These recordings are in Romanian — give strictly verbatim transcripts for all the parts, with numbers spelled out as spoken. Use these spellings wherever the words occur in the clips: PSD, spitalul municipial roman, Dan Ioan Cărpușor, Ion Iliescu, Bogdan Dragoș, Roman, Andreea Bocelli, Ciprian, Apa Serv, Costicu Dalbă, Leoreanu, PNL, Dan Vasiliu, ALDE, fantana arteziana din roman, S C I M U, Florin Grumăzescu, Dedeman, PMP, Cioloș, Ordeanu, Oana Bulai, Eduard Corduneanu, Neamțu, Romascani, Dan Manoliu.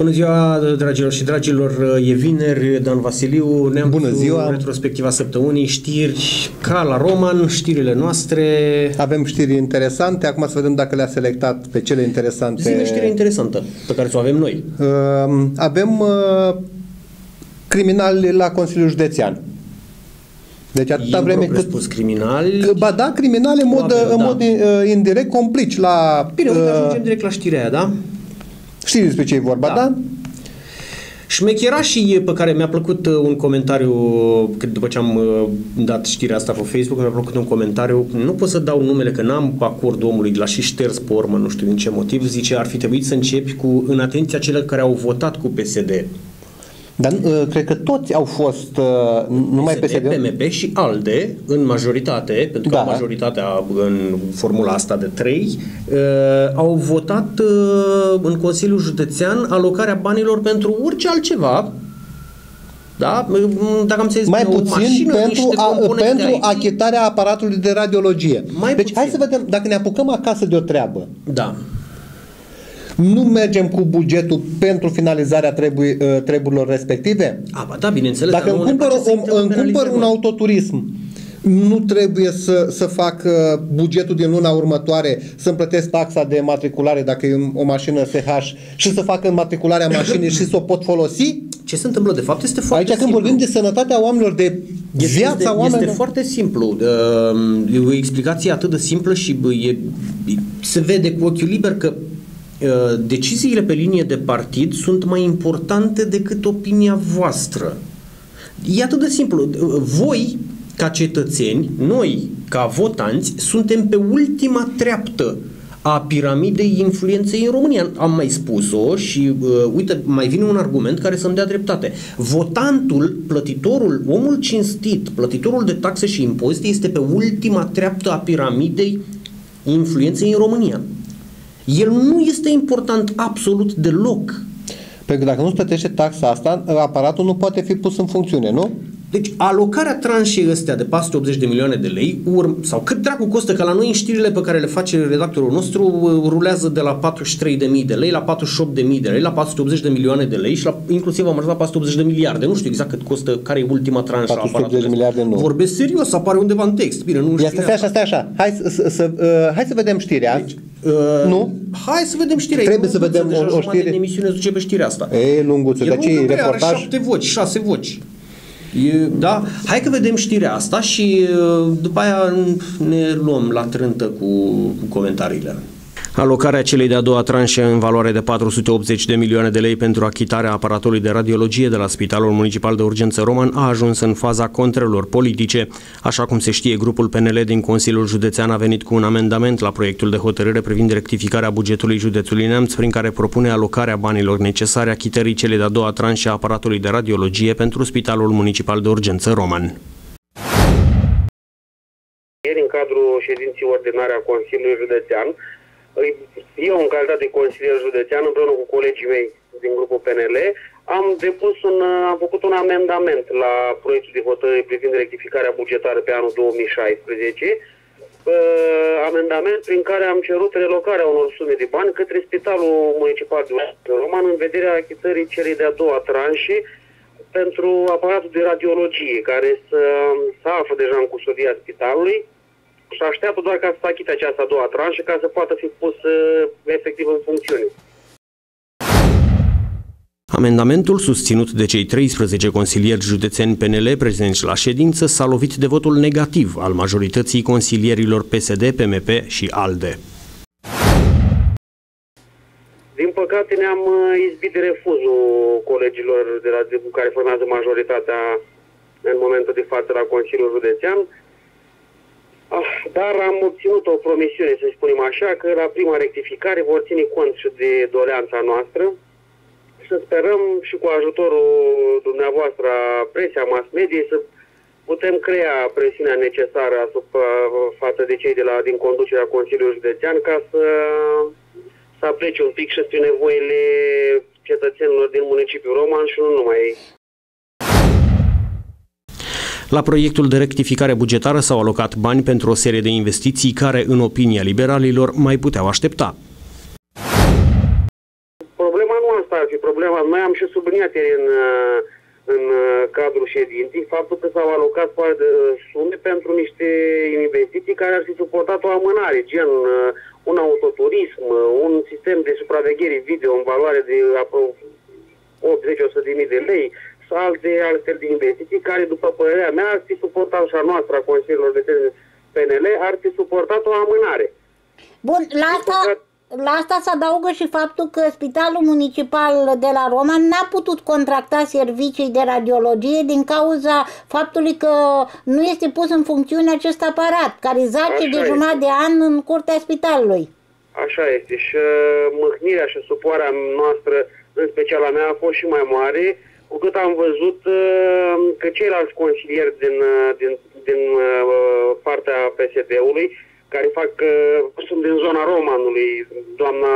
Bună ziua, dragilor și dragilor, e vineri, Dan Vasiliu, Neamțu, bună ziua. Retrospectiva săptămânii, știri ca la Roman, știrile noastre. Avem știri interesante, acum să vedem dacă le-a selectat pe cele interesante. Zine știre interesantă pe care o avem noi. Uh, avem uh, criminali la Consiliul Județean. Deci atâta vreme cât... spus criminali... Ba da, criminale în mod, da. mod indirect, complici la... Bine, uite, ajungem direct la știrea aia, da? Știți despre ce e vorba, da? da? Șmecherașii, pe care mi-a plăcut un comentariu, după ce am dat știrea asta pe Facebook, mi-a plăcut un comentariu, nu pot să dau numele, că n-am acordul omului, l-a și șters pe urmă, nu știu din ce motiv, zice, ar fi trebuit să începi cu, în atenția celor care au votat cu P S D. Dar cred că toți au fost numai P S D, P M P și ALDE în majoritate, pentru că da. majoritatea în formula asta de trei au votat în Consiliul Județean alocarea banilor pentru orice altceva. Da? Dacă am să mai puțin o mașină, pentru, a, pentru achitarea aparatului de radiologie. Mai deci puțin. Hai să vedem, dacă ne apucăm acasă de o treabă. Da. Nu mergem cu bugetul pentru finalizarea trebui, treburilor respective? A, ba da, bineînțeles. Dacă îmi cumpăr, o, îmi cumpăr un autoturism, nu trebuie să, să fac bugetul din luna următoare, să-mi plătesc taxa de matriculare dacă e o mașină S H și să fac înmatricularea mașinii și să o pot folosi? Ce se întâmplă de fapt este foarte Aici, simplu. Aici când vorbim de sănătatea oamenilor, de este, viața este, oamenilor... Este foarte simplu. E o explicație atât de simplă și e, se vede cu ochiul liber că deciziile pe linie de partid sunt mai importante decât opinia voastră. E atât de simplu. Voi, ca cetățeni, noi, ca votanți, suntem pe ultima treaptă a piramidei influenței în România. Am mai spus-o și, uh, uite, mai vine un argument care să-mi dea dreptate. Votantul, plătitorul, omul cinstit, plătitorul de taxe și impozite, este pe ultima treaptă a piramidei influenței în România. El nu este important absolut deloc. Pentru că dacă nu-ți plătește taxa asta, aparatul nu poate fi pus în funcțiune, nu? Deci alocarea tranșei astea de patru sute optzeci de milioane de lei, sau cât dracu costă, că la noi în știrile pe care le face redactorul nostru rulează de la patruzeci și trei de mii de lei la patruzeci și opt de mii de lei, la patru sute optzeci de milioane de lei și la, inclusiv am ajuns la patru sute optzeci de miliarde. Nu știu exact cât costă, care e ultima tranșă. patru sute optzeci de miliarde nu. Vorbesc serios, apare undeva în text. Bine, nu știu. Stai așa, stai așa. Hai să, să, uh, hai să vedem știrea. Deci, uh, nu? Hai să vedem știrea. Trebuie să vedem o, o știre. Emisiune duce pe știrea asta. E lunguță, de ce e reportaj? Are șapte voci, șase voci. E, da? Hai că vedem știrea asta și după aia ne luăm la trântă cu comentariile. Alocarea celei de-a doua tranșe în valoare de patru sute optzeci de milioane de lei pentru achitarea aparatului de radiologie de la Spitalul Municipal de Urgență Roman a ajuns în faza contrelor politice. Așa cum se știe, grupul P N L din Consiliul Județean a venit cu un amendament la proiectul de hotărâre privind rectificarea bugetului județului Neamț, prin care propune alocarea banilor necesare achitării celei de-a doua tranșe a aparatului de radiologie pentru Spitalul Municipal de Urgență Roman. Ieri, în cadrul ședinții ordinare a Consiliului Județean, eu, în calitate de consilier județean, împreună cu colegii mei din grupul P N L, am depus un, am făcut un amendament la proiectul de hotărâre privind rectificarea bugetară pe anul două mii șaisprezece, uh, amendament prin care am cerut relocarea unor sume de bani către Spitalul Municipal de Roman în vederea achitării celei de-a doua tranșe pentru aparatul de radiologie, care se află deja în custodia spitalului. Și așteaptă doar ca să achite această a doua tranșă ca să poată fi pus efectiv în funcțiune. Amendamentul, susținut de cei treisprezece consilieri județeni P N L prezenți la ședință, s-a lovit de votul negativ al majorității consilierilor P S D, P M P și ALDE. Din păcate ne-am izbit de refuzul colegilor de la, de, care formează majoritatea în momentul de față la Consiliul Județean. Dar am obținut o promisiune, să spunem așa, că la prima rectificare vor ține cont și de doleanța noastră. Să sperăm și cu ajutorul dumneavoastră a presiei, a mass media, să putem crea presiunea necesară asupra, față de cei de la, din conducerea Consiliului Județean, ca să, să aplece un pic și spre nevoile cetățenilor din municipiul Roman și nu numai ei. La proiectul de rectificare bugetară s-au alocat bani pentru o serie de investiții care, în opinia liberalilor, mai puteau aștepta. Problema nu asta ar fi, problema problema. Noi am și subliniat ieri în, în cadrul ședinței faptul că s-au alocat poate sume pentru niște investiții care ar fi suportat o amânare, gen un autoturism, un sistem de supraveghere video în valoare de optzeci o sută de mii de lei, sau alte alte investiții care, după părerea mea, ar fi suportat și a noastră a Consiliilor de P N L, ar fi suportat o amânare. Bun, la asta... La asta se adaugă și faptul că Spitalul Municipal de la Roman n-a putut contracta servicii de radiologie din cauza faptului că nu este pus în funcțiune acest aparat, care zace de jumătate de an în curtea spitalului. Așa este. Și mâhnirea și supoarea noastră, în special a mea, a fost și mai mare, cu cât am văzut că ceilalți consilieri din, din, din partea P S D-ului, care fac, sunt din zona Romanului, doamna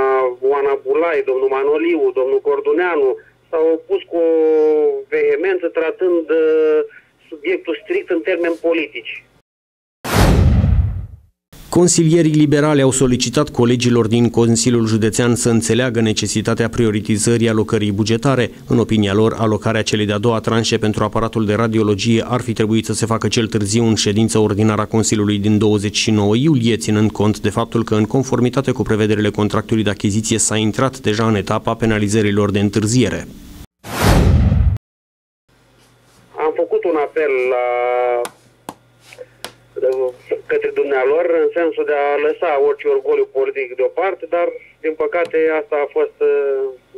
Oana Bulai, domnul Manoliu, domnul Corduneanu, s-au opus cu o vehemență tratând subiectul strict în termeni politici. Consilierii liberali au solicitat colegilor din Consiliul Județean să înțeleagă necesitatea prioritizării alocării bugetare. În opinia lor, alocarea celei de-a doua tranșe pentru aparatul de radiologie ar fi trebuit să se facă cel târziu în ședința ordinară a Consiliului din douăzeci și nouă iulie, ținând cont de faptul că, în conformitate cu prevederile contractului de achiziție, s-a intrat deja în etapa penalizărilor de întârziere. Am făcut un apel la... către dumnealor, în sensul de a lăsa orice orgoliu politic deoparte, dar, din păcate, asta a fost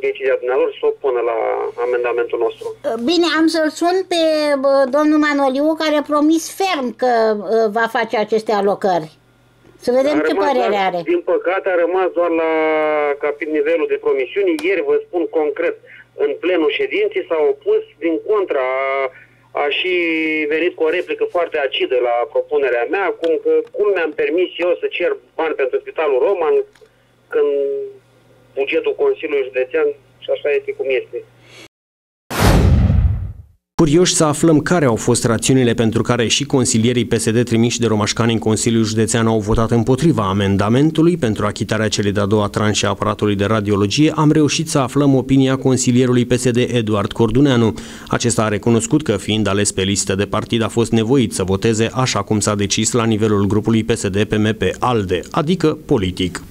decizia dumnealor să o pună la amendamentul nostru. Bine, am să-l sun pe domnul Manoliu, care a promis ferm că va face aceste alocări. Să vedem ce părere are. Din păcate, a rămas doar la capit nivelul de promisiuni. Ieri, vă spun concret, în plenul ședinței s-a opus, din contra, a și venit cu o replică foarte acidă la propunerea mea, cum, că, cum mi-am permis eu să cer bani pentru Spitalul Roman când bugetul Consiliului Județean și așa este cum este. Curioși să aflăm care au fost rațiunile pentru care și consilierii P S D trimiși de Romașcani în Consiliul Județean au votat împotriva amendamentului pentru achitarea celei de-a doua tranșe a aparatului de radiologie, am reușit să aflăm opinia consilierului P S D Eduard Corduneanu. Acesta a recunoscut că, fiind ales pe listă de partid, a fost nevoit să voteze așa cum s-a decis la nivelul grupului P S D P M P ALDE, adică politic.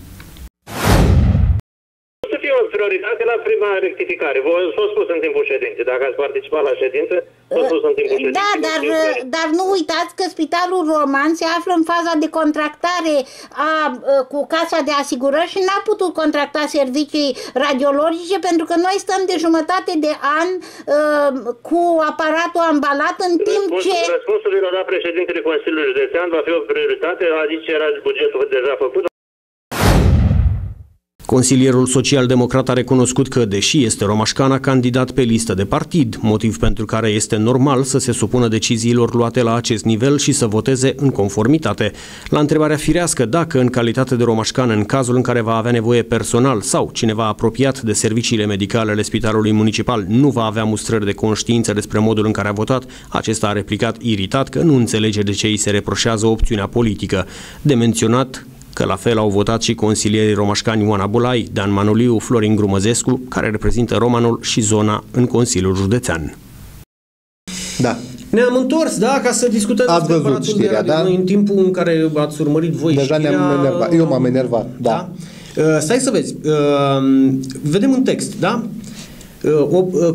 Prioritate la prima rectificare. V-a spus în timpul ședinței. Dacă ați participat la ședință, v-a spus în timpul ședinței. Da, dar, dar nu uitați că Spitalul Roman se află în faza de contractare a, cu Casa de Asigurări și n-a putut contracta servicii radiologice pentru că noi stăm de jumătate de an a, cu aparatul ambalat în Răspuns, timp ce... Răspunsul i-a dat președintele Consiliului Județean, va fi o prioritate, adică era bugetul deja făcut. Consilierul social-democrat a recunoscut că, deși este romașcan, a candidat pe listă de partid, motiv pentru care este normal să se supună deciziilor luate la acest nivel și să voteze în conformitate. La întrebarea firească dacă, în calitate de romașcan, în cazul în care va avea nevoie personal sau cineva apropiat de serviciile medicale ale Spitalului Municipal nu va avea mustrări de conștiință despre modul în care a votat, acesta a replicat iritat că nu înțelege de ce îi se reproșează opțiunea politică. De menționat că la fel au votat și consilierii romașcani Oana Bulai, Dan Manoliu, Florin Grumăzescu, care reprezintă Romanul și zona în Consiliul Județean. Da. Ne-am întors, da, ca să discutăm despre aparatul știrea, de radio. Da? Noi, în timpul în care ați urmărit voi deja știrea... ne-am enervat. Eu m-am enervat, da. da? Uh, stai să vezi. Uh, vedem un text, da?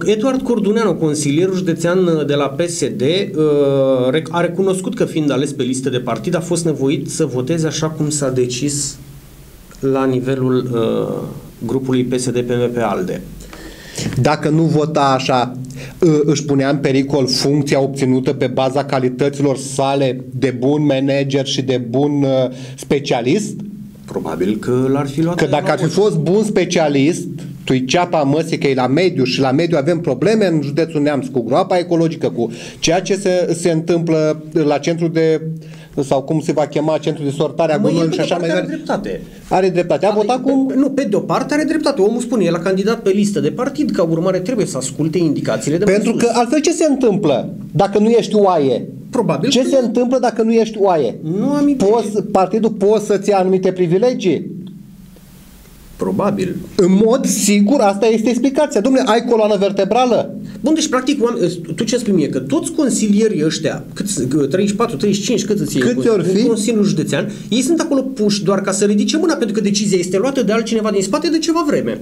Eduard Corduneanu, consilierul județean de la P S D, a recunoscut că, fiind ales pe listă de partid, a fost nevoit să voteze așa cum s-a decis la nivelul grupului P S D P M P ALDE. Dacă nu vota așa, își punea în pericol funcția obținută pe baza calităților sale de bun manager și de bun specialist? Probabil că l-ar fi luat. Că dacă ar fi fost bun specialist, tu-i ceapa măsii că e la mediu și la mediu avem probleme în județul Neamțu cu groapa ecologică, cu ceea ce se, se întâmplă la centru de, sau cum se va chema, centru de sortare a gunoiului și așa mai departe. Are dreptate. Are dreptate. A votat cum? Nu, pe de o parte are dreptate. Omul spune, el a candidat pe listă de partid, ca urmare trebuie să asculte indicațiile de Pentru că altfel ce se întâmplă dacă nu ești oaie? Probabil. Ce se întâmplă dacă nu ești oaie? Nu am idee. Poți, partidul poți să-ți ia anumite privilegii? Probabil. În mod sigur, asta este explicația. Dom'le, ai coloană vertebrală? Bun, deci practic, tu ce spui mie? Că toți consilierii ăștia, câți, treizeci și patru, treizeci și cinci, cât îți iei în Consiliul Județean, ei sunt acolo puși doar ca să ridice mâna, pentru că decizia este luată de altcineva din spate de ceva vreme.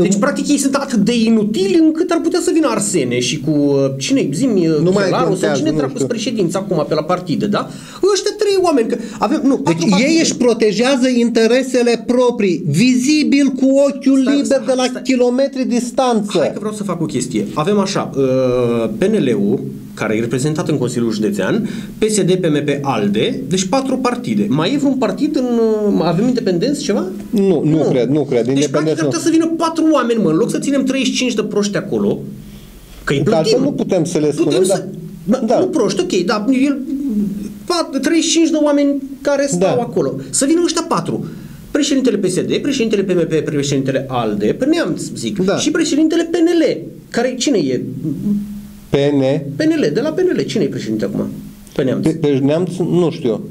Deci, practic, ei sunt atât de inutili încât ar putea să vină Arsene și cu cine, zi-mi, Chelaru sau cine dracu cu președința acum pe la partidă, da? Ăștia trei oameni. Că avem, nu, deci ei partide. Își protejează interesele proprii, vizibil cu ochiul stai, liber stai, de la stai. kilometri distanță. Hai că vreau să fac o chestie. Avem așa, P N L-ul, care e reprezentat în Consiliul Județean, P S D, P M P, ALDE, deci patru partide. Mai e vreun partid în... Avem independenți ceva? Nu, nu, nu cred, nu cred. Deci practic ar putea să vină patru oameni, mă, în loc să ținem treizeci și cinci de proști acolo, că îi plătim. Nu putem să le spunem, da. Să... da. Nu proști, ok, dar el... treizeci și cinci de oameni care stau da. acolo. Să vină ăștia patru. Președintele P S D, președintele P M P, președintele ALDE, pe Neamț, zic, da. și președintele P N L, care cine e? P N L? P N L, de la P N L. Cine e președinte acum? Pe Neamț. Pe, pe Neamț, nu știu.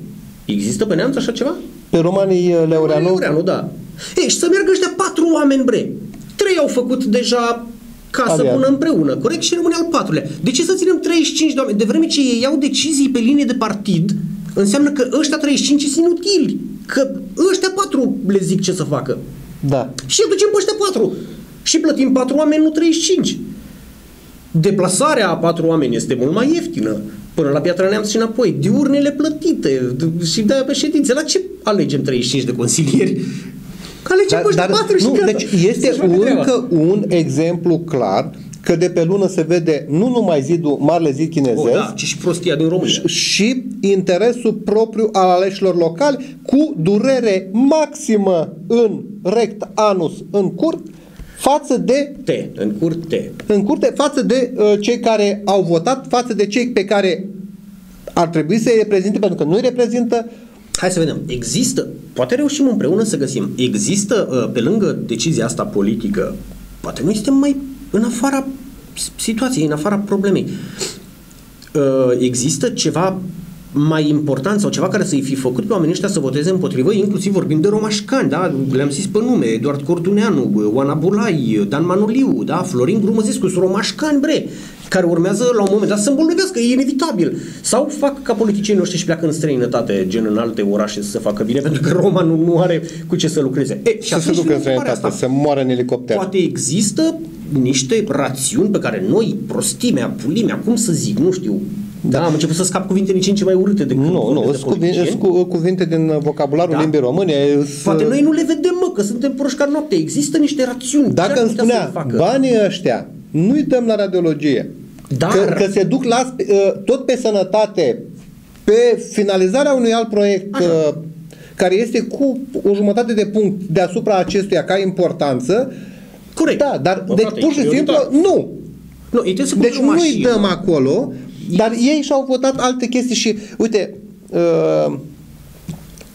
Există pe Neamț așa ceva? Pe romanii Leoreanu? Leoreanu, da. Ei, și să meargă ăștia patru oameni, bre. Trei au făcut deja ca Aviat. să pună împreună, corect? Și rămâne al patrulea. De ce să ținem treizeci și cinci de oameni? De vreme ce ei iau decizii pe linie de partid, înseamnă că ăștia treizeci și cinci sunt inutili. Că ăștia patru le zic ce să facă. Da. Și ducem pe ăștia patru. Și plătim patru oameni, nu treizeci și cinci. Deplasarea a patru oameni este mult mai ieftină, până la Piatra Neamț și înapoi, diurnele plătite și de-aia pe ședințe. La ce alegem treizeci și cinci de consilieri? Alegem dar, dar, patru nu, și deci este încă un exemplu clar că de pe lună se vede nu numai zidul, marele zid chinezesc, oh, da, ci și prostia din România. Și interesul propriu al aleșilor locali, cu durere maximă în rect anus, în curt, față de te, în curte. În curte față de uh, cei care au votat, față de cei pe care ar trebui să îi reprezinte, pentru că nu îi reprezintă. Hai să vedem. Există, poate reușim împreună să găsim. Există uh, pe lângă decizia asta politică, poate noi suntem mai în afara situației, în afara problemei. Uh, există ceva mai important sau ceva care să-i fi făcut pe oamenii ăștia să voteze împotrivă, inclusiv vorbim de romașcani, da? Le-am zis pe nume, Eduard Corduneanu, Oana Bulai, Dan Manoliu, da? Florin Grumăzescu, sunt romașcani, bre, care urmează la un moment dat să îmbolnăvească, e inevitabil. Sau fac ca politicienii noștri și pleacă în străinătate, gen în alte orașe să facă bine, pentru că Roma nu, nu are cu ce să lucreze. E, și să se ducă în străinătate, să moară în elicopter. Poate există niște rațiuni pe care noi, prostimea, pulimea, cum să zic, nu știu, da, am început să scap cuvinte nici în ce mai urâte decât nu, nu, de cu, cuvinte din vocabularul da. limbii române. Poate noi nu le vedem, mă, că suntem proști ca noapte. Există niște rațiuni. Dacă îmi spunea, banii ăștia nu-i dăm la radiologie, dar... că, că se duc la, tot pe sănătate, pe finalizarea unui alt proiect Aha. care este cu o jumătate de punct deasupra acestuia ca importanță. Corect. Da, dar bă, deci frate, pur și simplu nu. nu deci nu-i dăm acolo. Dar ei și-au votat alte chestii și, uite, uh,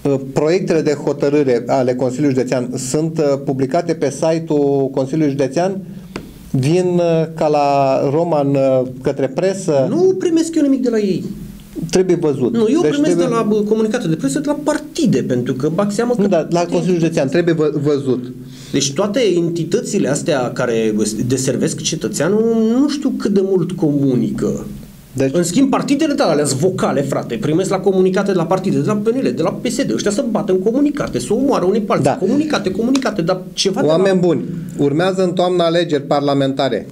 uh, proiectele de hotărâre ale Consiliului Județean sunt uh, publicate pe site-ul Consiliului Județean, vin uh, ca la Roman uh, către presă. Nu primesc eu nimic de la ei. Trebuie văzut. Nu, eu deci primesc trebuie... de la comunicate de presă, de la partide, pentru că bag seama că... Nu, dar la Consiliul Județean trebuie vă văzut. Deci toate entitățile astea care deservesc cetățeanul nu știu cât de mult comunică. Deci... În schimb, partidele tale, alea-s vocale, frate, primesc la comunicate de la partide, de la P N L, de la P S D, ăștia să bată în comunicate, să omoară unii pe alții, da. comunicate, comunicate, dar ceva de Oameni la... buni, urmează în toamnă alegeri parlamentare.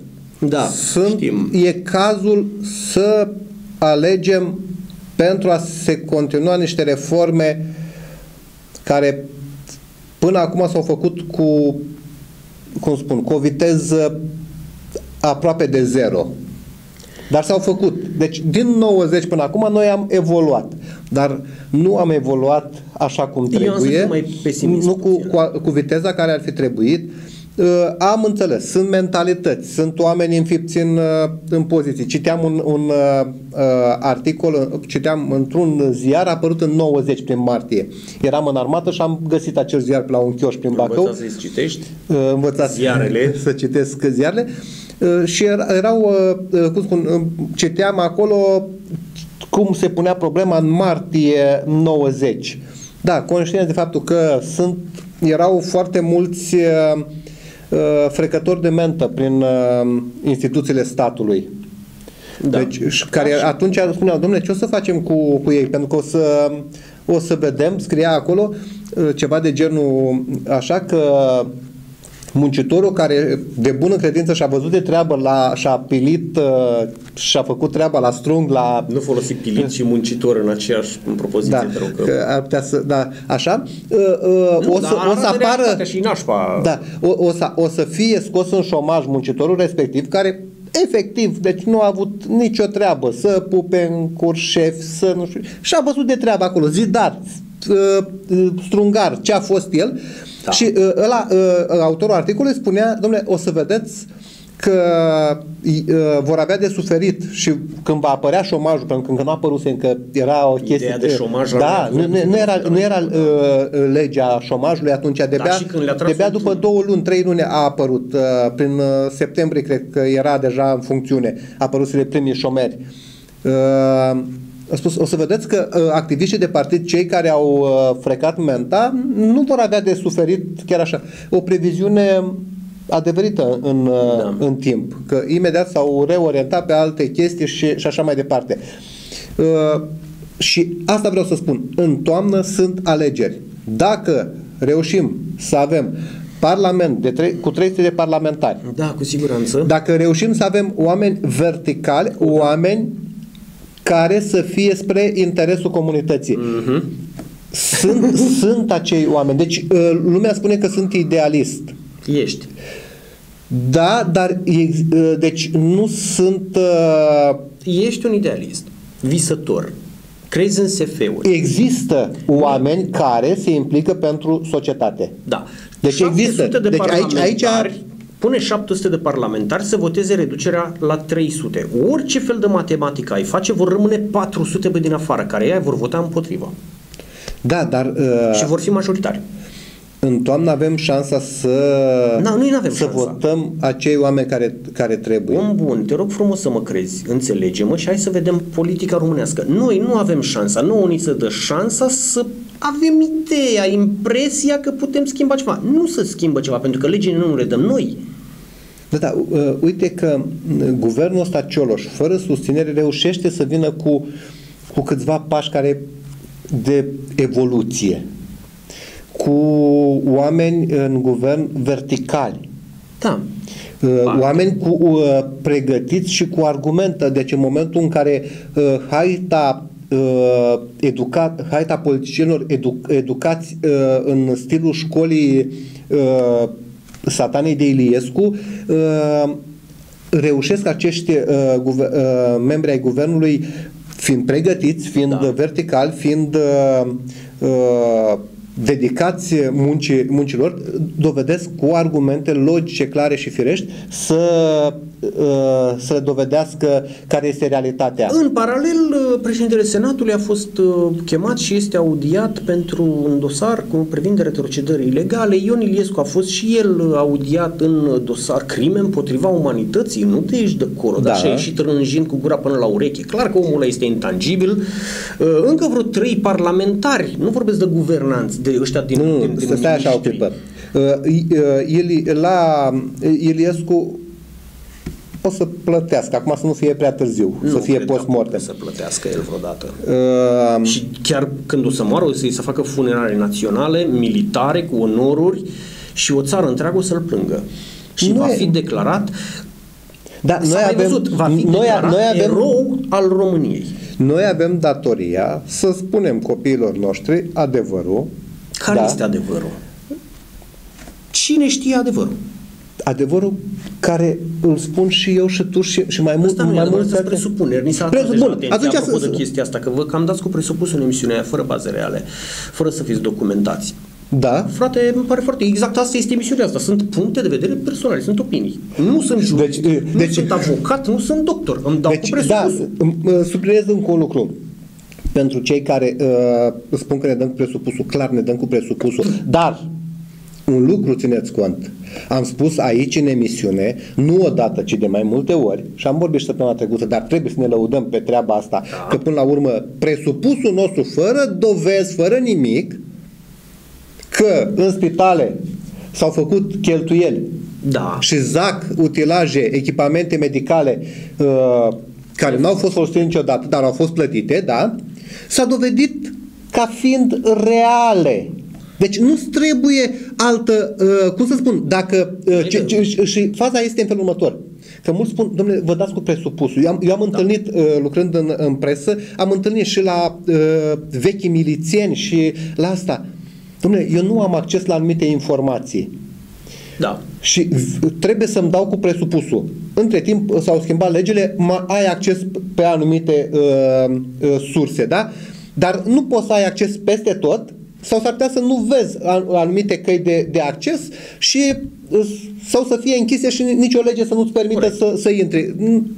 Da, Sunt, știm. E cazul să alegem pentru a se continua niște reforme care până acum s-au făcut cu, cum spun, cu o viteză aproape de zero. Dar s-au făcut. Deci din nouăzeci până acum noi am evoluat. Dar nu am evoluat așa cum trebuie. Nu cu, cu, cu viteza care ar fi trebuit. Uh, am înțeles. Sunt mentalități. Sunt oameni înfipți în, uh, în poziții. Citeam un, un uh, articol, citeam într-un ziar apărut în nouăzeci prin martie. Eram în armată și am găsit acel ziar pe la un chioș prin Bacău. Învățați să-i citești uh, învățați ziarele. Să citesc ziarele. Și erau, cum spun, citeam acolo cum se punea problema în martie nouăzeci. Da, conștient de faptul că sunt erau foarte mulți uh, frecători de mentă prin uh, instituțiile statului. Da. Deci, care atunci spuneau, domnule, ce o să facem cu, cu ei? Pentru că o să, o să vedem, scria acolo ceva de genul așa că muncitorul care de bună credință și-a văzut de treabă, la, și-a pilit, și-a făcut treaba la strung, la... Nu folosi pilit și muncitor în aceeași în propoziție, da, că... că ar putea să... Da, așa? Nu, o să, o să apară... Și nașpa... Da, o, o, să, o să fie scos în șomaj muncitorul respectiv care... Efectiv, deci nu a avut nicio treabă să pupe în curs șef, să nu știu, și-a văzut de treabă acolo, zidar, strungar, ce a fost el, da. Și ăla, autorul articolului spunea, domnule, o să vedeți că vor avea de suferit și când va apărea șomajul, pentru că încă nu a apărut, încă era o chestie... Ideea de șomaj... Da, nu, nu era, nu era uh, legea șomajului atunci, de-abia da, după două luni, trei luni a apărut, uh, prin uh, septembrie cred că era deja în funcțiune, a apărusele primii șomeri. Uh, a spus, o să vedeți că uh, activiștii de partid, cei care au uh, frecat menta, nu vor avea de suferit chiar așa. O previziune... adeverită în, da. În timp, că imediat s-au reorientat pe alte chestii și, și așa mai departe. Uh, și asta vreau să spun, în toamnă sunt alegeri. Dacă reușim să avem parlament de tre cu trei sute de parlamentari, da, cu siguranță. Dacă reușim să avem oameni verticali, da. Oameni care să fie spre interesul comunității. Mm-hmm. Sunt, sunt acei oameni. Deci uh, lumea spune că sunt idealist. Ești. Da, dar deci nu sunt... Uh... Ești un idealist, visător, crezi în S F-uri. Există oameni care se implică pentru societate. Da. Deci există. De deci aici, aici... Pune șapte sute de parlamentari să voteze reducerea la trei sute. Orice fel de matematică ai face, vor rămâne patru sute pe din afară, care ei vor vota împotriva. Da, dar... Uh... Și vor fi majoritari. În toamnă avem șansa să, na, noi n-avem să șansa. Votăm acei oameni care, care trebuie. Om bun, te rog frumos să mă crezi, înțelege-mă și hai să vedem politica românească. Noi nu avem șansa, nouă ni se dă șansa să avem ideea, impresia că putem schimba ceva. Nu se schimbă ceva, pentru că legile nu le dăm noi. Da, da, uite că guvernul ăsta Cioloș, fără susținere, reușește să vină cu, cu câțiva pași care de evoluție. Cu oameni în guvern verticali. Da. Oameni cu, uh, pregătiți și cu argumente. Deci în momentul în care uh, haita, uh, educa, haita politicienilor edu, educați uh, în stilul școlii uh, satanei de Iliescu, uh, reușesc acești uh, guver, uh, membri ai guvernului, fiind pregătiți, fiind da. verticali, fiind uh, uh, dedicați muncii, muncilor, dovedesc cu argumente logice, clare și firești să, să dovedească care este realitatea. În paralel, președintele Senatului a fost chemat și este audiat pentru un dosar cu privind retrocedări ilegale. Ion Iliescu a fost și el audiat în dosar crime împotriva umanității. Nu te ești de acolo, da. Dar și-a ieșit rânjind cu gura până la ureche. Clar că omul ăla este intangibil. Încă vreo trei parlamentari, nu vorbesc de guvernanți, de ăștia din... Nu, din, din să stai așa o clipă. La Iliescu o să plătească, acum să nu fie prea târziu, nu să fie post-mortem. Să plătească el vreodată. Uh, și chiar când o să moară, o să-i să facă funerare naționale, militare, cu onoruri și o țară întreagă o să-l plângă. Și noi, va fi declarat, da, noi avem, văzut, va fi noi, declarat noi avem, erou al României. Noi avem datoria să spunem copiilor noștri adevărul. Care da? Este adevărul? Cine știe adevărul? Adevărul care îl spun și eu și tu și, și mai mult. Mai mult sunt presupuneri. Ni s-a atras de chestia asta, că vă cam dați cu presupusul în emisiunea aia, fără baze reale, fără să fiți documentați. Da. Frate, îmi pare foarte... Exact asta este emisiunea asta. Sunt puncte de vedere personale, sunt opinii. Nu sunt jurist, deci, nu deci, sunt avocat, nu sunt doctor. Îmi dau deci, cu presupusul. Da, sublinez încă un lucru. Pentru cei care uh, spun că ne dăm cu presupusul, clar ne dăm cu presupusul. Dar... un lucru țineți cont. Am spus aici în emisiune, nu odată, ci de mai multe ori, și am vorbit și săptămâna trecută, dar trebuie să ne lăudăm pe treaba asta, da. Că până la urmă presupusul nostru, fără dovezi, fără nimic, că în spitale s-au făcut cheltuieli, da, și zac utilaje, echipamente medicale uh, care nu au fost folosite niciodată, dar au fost plătite, da, s-a dovedit ca fiind reale. Deci nu-ți trebuie altă, uh, cum să spun, dacă, uh, ce, ce, și, și faza este în felul următor. Că mulți spun, domnule, vă dați cu presupusul. Eu am, eu am da. întâlnit, lucrând în, în presă, am întâlnit și la uh, vechi milițieni și la asta. Domnule, eu nu am acces la anumite informații. Da. Și trebuie să-mi dau cu presupusul. Între timp s-au schimbat legile, ai acces pe anumite uh, uh, surse, da? Dar nu poți să ai acces peste tot sau s-ar putea să nu vezi anumite căi de, de acces și sau să fie închise și nicio lege să nu-ți permită să, să intri.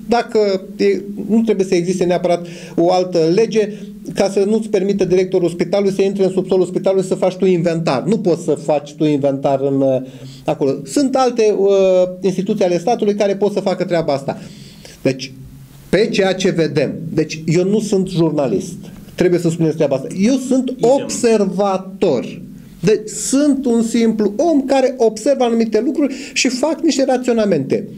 Dacă e, nu trebuie să existe neapărat o altă lege ca să nu-ți permită directorul spitalului să intre în subsolul spitalului să faci tu inventar. Nu poți să faci tu inventar în, acolo. Sunt alte uh, instituții ale statului care pot să facă treaba asta. Deci, pe ceea ce vedem. Deci, eu nu sunt jurnalist. Trebuie să spuneți treaba asta. Eu sunt observator. Deci sunt un simplu om care observă anumite lucruri și fac niște raționamente.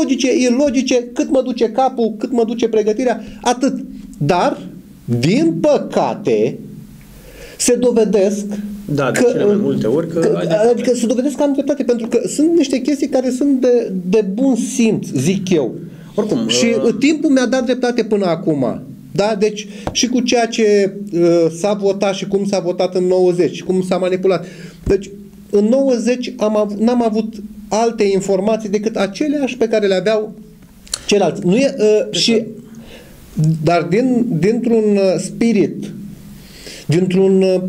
Logice, ilogice, cât mă duce capul, cât mă duce pregătirea, atât. Dar, din păcate, se dovedesc da, de că, cele mai multe ori că, că, adică se dovedesc că am dreptate, pentru că sunt niște chestii care sunt de, de bun simț, zic eu. Oricum, și uh... timpul mi-a dat dreptate până acum. Da? Deci și cu ceea ce uh, s-a votat și cum s-a votat în nouăzeci și cum s-a manipulat. Deci în nouăzeci am av n-am avut alte informații decât aceleași pe care le aveau ceilalți. Nu e, uh, și, dar din, dintr-un spirit, dintr-un uh,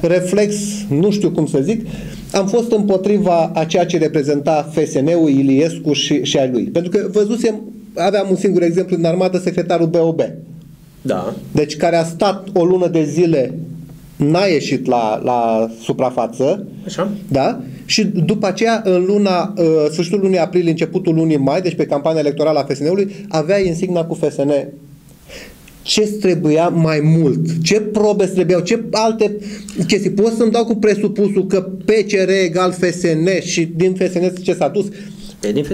reflex, nu știu cum să zic, am fost împotriva a ceea ce reprezenta F S N-ul, Iliescu și, și a lui. Pentru că văzusem, aveam un singur exemplu în armată, secretarul B O B. Da. Deci care a stat o lună de zile, n-a ieșit la, la suprafață. Așa. Da? Și după aceea, în luna, sfârșitul lunii aprilie, începutul lunii mai, deci pe campania electorală a F S N-ului, avea insigna cu F S N. Ce trebuia mai mult? Ce probe trebuiau? Ce alte chestii? Pot să-mi dau cu presupusul că P C R egal F S N și din F S N ce s-a dus? Din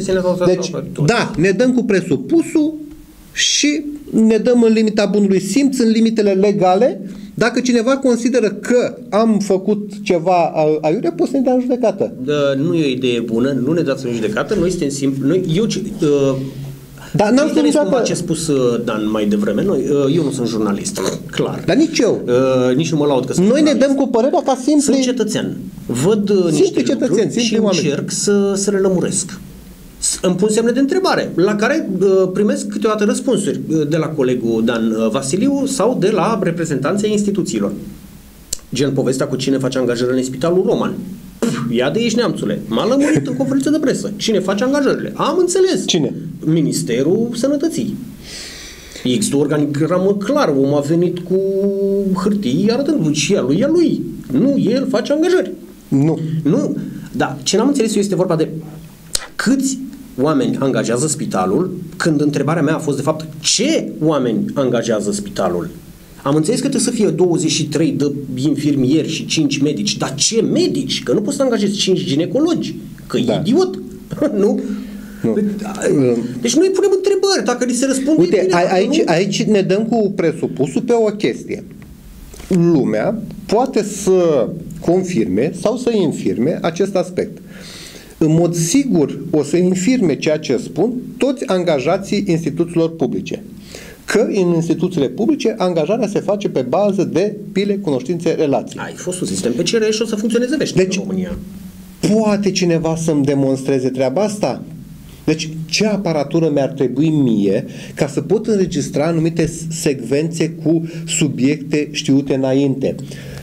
deci, da, ne dăm cu presupusul și ne dăm în limita bunului simț, în limitele legale. Dacă cineva consideră că am făcut ceva aiurea, poți să ne dea în judecată. Da, nu e o idee bună, nu ne dați în judecată, noi suntem simpli. Noi, eu, uh, dar n-am spus niciodată ce a spus Dan mai devreme. Noi, eu nu sunt jurnalist, clar. Dar nici eu. Uh, nici nu mă laud că sunt Noi jurnalist. Ne dăm cu părerea ca simpli... Sunt cetățean. Văd simpli niște cetățeni, lucruri și oameni. Încerc să, să le lămuresc. Îmi pun semne de întrebare, la care uh, primesc câteodată răspunsuri de la colegul Dan Vasiliu sau de la reprezentanții instituțiilor. Gen povestea cu cine face angajările în spitalul Roman. Ia de ești, Neamțule. M-a lămurit în conferință de presă. Cine face angajările? Am înțeles. Cine? Ministerul Sănătății. Există o organigramă clar. Omul a venit cu hârtii arătând și ea lui, ea lui. Nu, el face angajări. Nu. Nu. Da, ce n-am înțeles eu este vorba de câți oameni angajează spitalul, când întrebarea mea a fost de fapt ce oameni angajează spitalul. Am înțeles că trebuie să fie douăzeci și trei de infirmieri și cinci medici, dar ce medici? Că nu poți să angajezi cinci ginecologi, că da. E idiot, nu? Nu. Deci noi punem întrebări, dacă li se răspund. Uite, bine, a, aici, nu... aici ne dăm cu presupusul pe o chestie. Lumea poate să confirme sau să infirme acest aspect. În mod sigur o să infirme ceea ce spun toți angajații instituțiilor publice. Că în instituțiile publice angajarea se face pe bază de pile, cunoștințe, relații. Ai fost un sistem P C R și o să funcționeze veșnic deci, în România. Poate cineva să-mi demonstreze treaba asta? Deci ce aparatură mi-ar trebui mie ca să pot înregistra anumite secvențe cu subiecte știute înainte?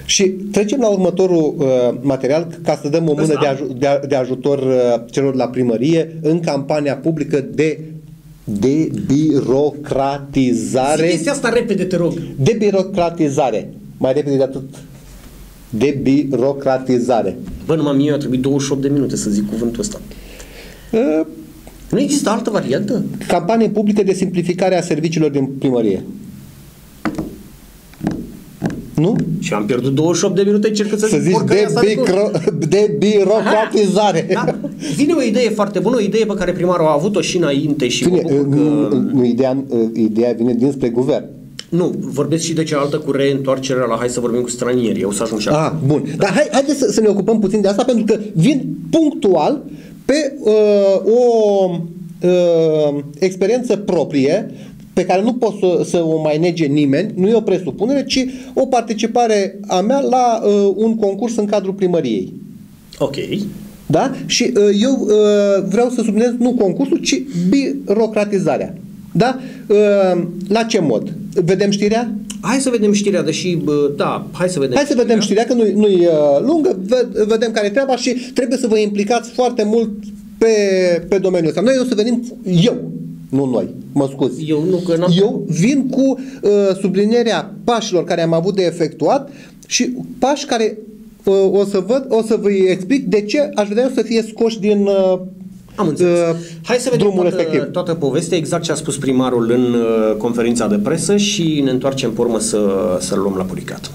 Și trecem la următorul uh, material ca să dăm o mână de, aj de, de ajutor uh, celor la primărie în campania publică de debirocratizare. Ziceți asta repede, te rog. Debirocratizare. Mai repede de atât. Debirocratizare. Bă, numai mie a trebuit douăzeci și opt de minute să zic cuvântul ăsta. Uh, nu există altă variantă? Campanie publică de simplificare a serviciilor din primărie. Nu? Și am pierdut douăzeci și opt de minute încercând să, să zici de, bicro, de birocratizare. Da. Vine o idee foarte bună, o idee pe care primarul a avut-o și înainte. Și vine, că... nu, nu, ideea, ideea vine dinspre guvern. Nu, vorbesc și de cealaltă cu reîntoarcerea la hai să vorbim cu stranieri. Eu să ajung și acum. Ah, bun. Da. Dar hai, haideți să, să ne ocupăm puțin de asta, pentru că vin punctual pe uh, o uh, experiență proprie pe care nu pot să, să o mai nege nimeni, nu e o presupunere, ci o participare a mea la uh, un concurs în cadrul primăriei. Ok. Da? Și uh, eu uh, vreau să subliniez nu concursul, ci birocratizarea. Da? Uh, la ce mod? Vedem știrea? Hai să vedem știrea, deși, da, hai să vedem Hai să vedem știrea, știrea că nu e lungă, vedem care e treaba și trebuie să vă implicați foarte mult pe, pe domeniul ăsta. Noi o să venim, eu, nu noi, mă scuzi. Eu, nu, că n-am... eu vin cu uh, sublinierea pașilor care am avut de efectuat și pași care uh, o să văd, o să vă explic de ce aș vedea să fie scoși din... Uh, Am înțeles. Hai să vedem toată, toată povestea, exact ce a spus primarul în conferința de presă și ne întoarcem pe urmă să, să-l luăm la puricat.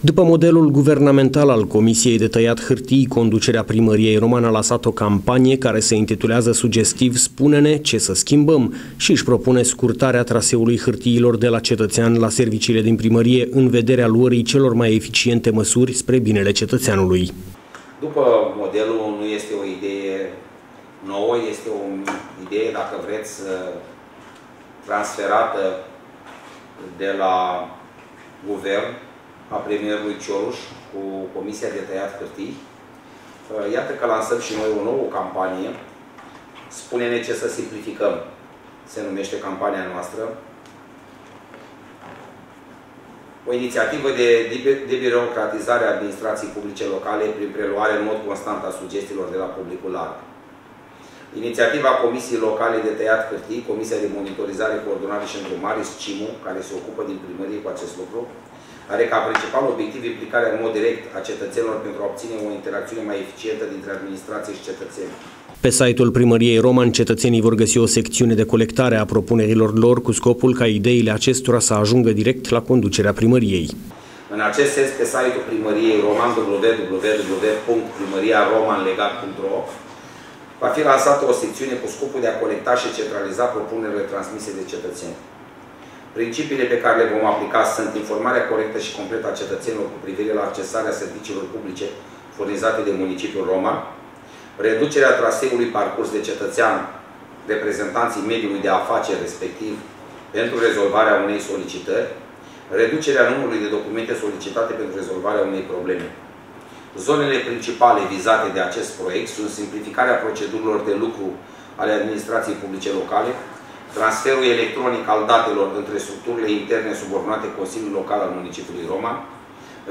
După modelul guvernamental al Comisiei de tăiat hârtii, conducerea primăriei Roman a lansat o campanie care se intitulează sugestiv Spune-ne ce să schimbăm și își propune scurtarea traseului hârtiilor de la cetățean la serviciile din primărie în vederea luării celor mai eficiente măsuri spre binele cetățeanului. După modelul nu este o idee nouă, este o idee, dacă vreți, transferată de la guvern a premierului Cioloș cu Comisia de tăiat hârtii. Iată că lansăm și noi o nouă campanie. Spune-ne ce să simplificăm, se numește campania noastră. O inițiativă de, de, de birocratizare a administrației publice locale prin preluare în mod constant a sugestiilor de la publicul larg. Inițiativa Comisiei Locale de tăiat hârtii, Comisia de Monitorizare, Coordonare și Îndrumare, S C I M U, care se ocupă din primărie cu acest lucru, are ca principal obiectiv implicarea în mod direct a cetățenilor pentru a obține o interacțiune mai eficientă dintre administrație și cetățeni. Pe site-ul primăriei Roman, cetățenii vor găsi o secțiune de colectare a propunerilor lor cu scopul ca ideile acestora să ajungă direct la conducerea primăriei. În acest sens, pe site-ul primăriei Roman, w w w punct primăria roman legat punct r o, va fi lansată o secțiune cu scopul de a colecta și centraliza propunerile transmise de cetățeni. Principiile pe care le vom aplica sunt informarea corectă și completă a cetățenilor cu privire la accesarea serviciilor publice furnizate de municipiul Roman, reducerea traseului parcurs de cetățean, reprezentanții mediului de afaceri respectiv pentru rezolvarea unei solicitări, reducerea numărului de documente solicitate pentru rezolvarea unei probleme. Zonele principale vizate de acest proiect sunt simplificarea procedurilor de lucru ale administrației publice locale, transferul electronic al datelor între structurile interne subordonate Consiliului Local al Municipiului Roman,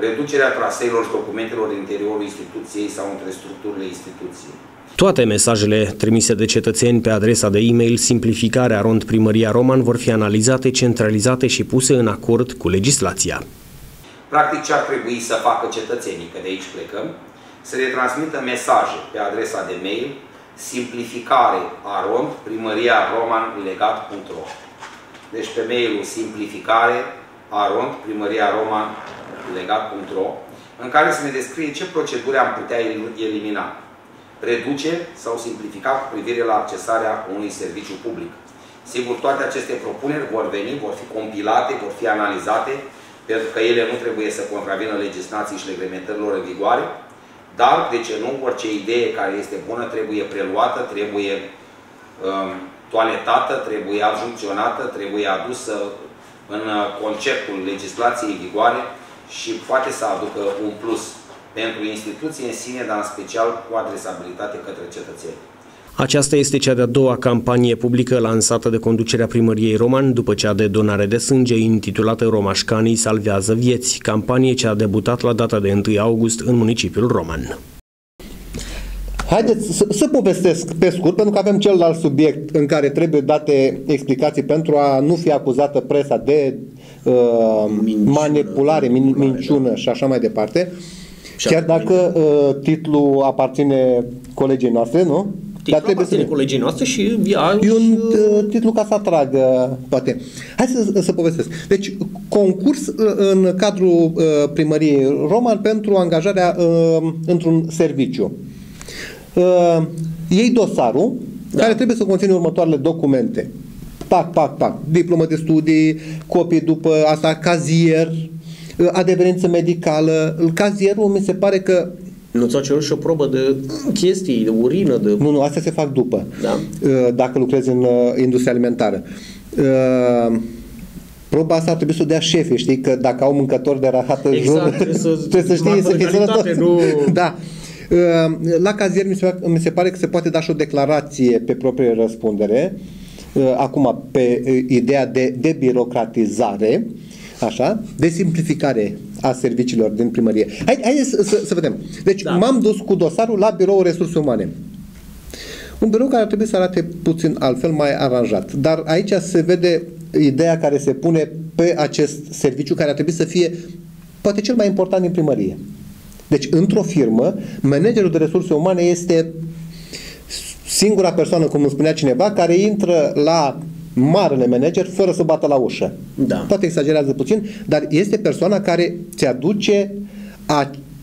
reducerea traseilor și documentelor în interiorul instituției sau între structurile instituției. Toate mesajele trimise de cetățeni pe adresa de e-mail simplificarea rond primăria Roman vor fi analizate, centralizate și puse în acord cu legislația. Practic, ce ar trebui să facă cetățenii, că de aici plecăm, să le transmită mesaje pe adresa de mail simplificare arond primăria roman legat punct r o. Deci pe mailul simplificare arond primăria roman legat punct r o, în care să ne descrie ce proceduri am putea elimina, reduce sau simplifica cu privire la accesarea unui serviciu public. Sigur, toate aceste propuneri vor veni, vor fi compilate, vor fi analizate, pentru că ele nu trebuie să contravină legislației și reglementărilor în vigoare, dar, de ce nu, orice idee care este bună trebuie preluată, trebuie um, toaletată, trebuie adjuncționată, trebuie adusă în conceptul legislației în vigoare și poate să aducă un plus pentru instituție în sine, dar în special cu adresabilitate către cetățeni. Aceasta este cea de-a doua campanie publică lansată de conducerea primăriei Roman după cea de donare de sânge intitulată Romașcanii salvează vieți, campanie ce a debutat la data de întâi august în municipiul Roman. Haideți să, să povestesc pe scurt, pentru că avem celălalt subiect în care trebuie date explicații pentru a nu fi acuzată presa de uh, minciună, manipulare, min, minciună și așa mai departe. Chiar dacă uh, titlul aparține colegii noastre, nu? titlu aparține colegii noastre și ea... E un titlu ca să atragă toate. Hai să, să povestesc. Deci, concurs în cadrul primăriei Roman pentru angajarea într-un serviciu. Iei dosarul, da, care trebuie să conține următoarele documente. Pac, pac, pac. Diplomă de studii, copii după asta, cazier, adeverință medicală. Cazierul mi se pare că... Nu ți-au cerut și o probă de chestii, de urină? De... Nu, nu, astea se fac după. Da. Dacă lucrezi în industria alimentară. Proba asta ar trebui să o dea șefii, știi? Că dacă au mâncători de rahată, exact, jur, trebuie să, trebuie să știi să fie sănătos. Nu... Da. La cazier mi se, mi se pare că se poate da și o declarație pe proprie răspundere. Acum, pe ideea de debirocratizare, așa, de simplificare a serviciilor din primărie. Hai, hai să, să, să vedem. Deci, da, m-am dus cu dosarul la biroul Resurse Umane. Un birou care ar trebui să arate puțin altfel, mai aranjat. Dar aici se vede ideea care se pune pe acest serviciu, care ar trebui să fie poate cel mai important din primărie. Deci, într-o firmă, managerul de resurse umane este singura persoană, cum îmi spunea cineva, care intră la marele manager fără să bată la ușă. Da. Toate exagerează puțin, dar este persoana care ți-aduce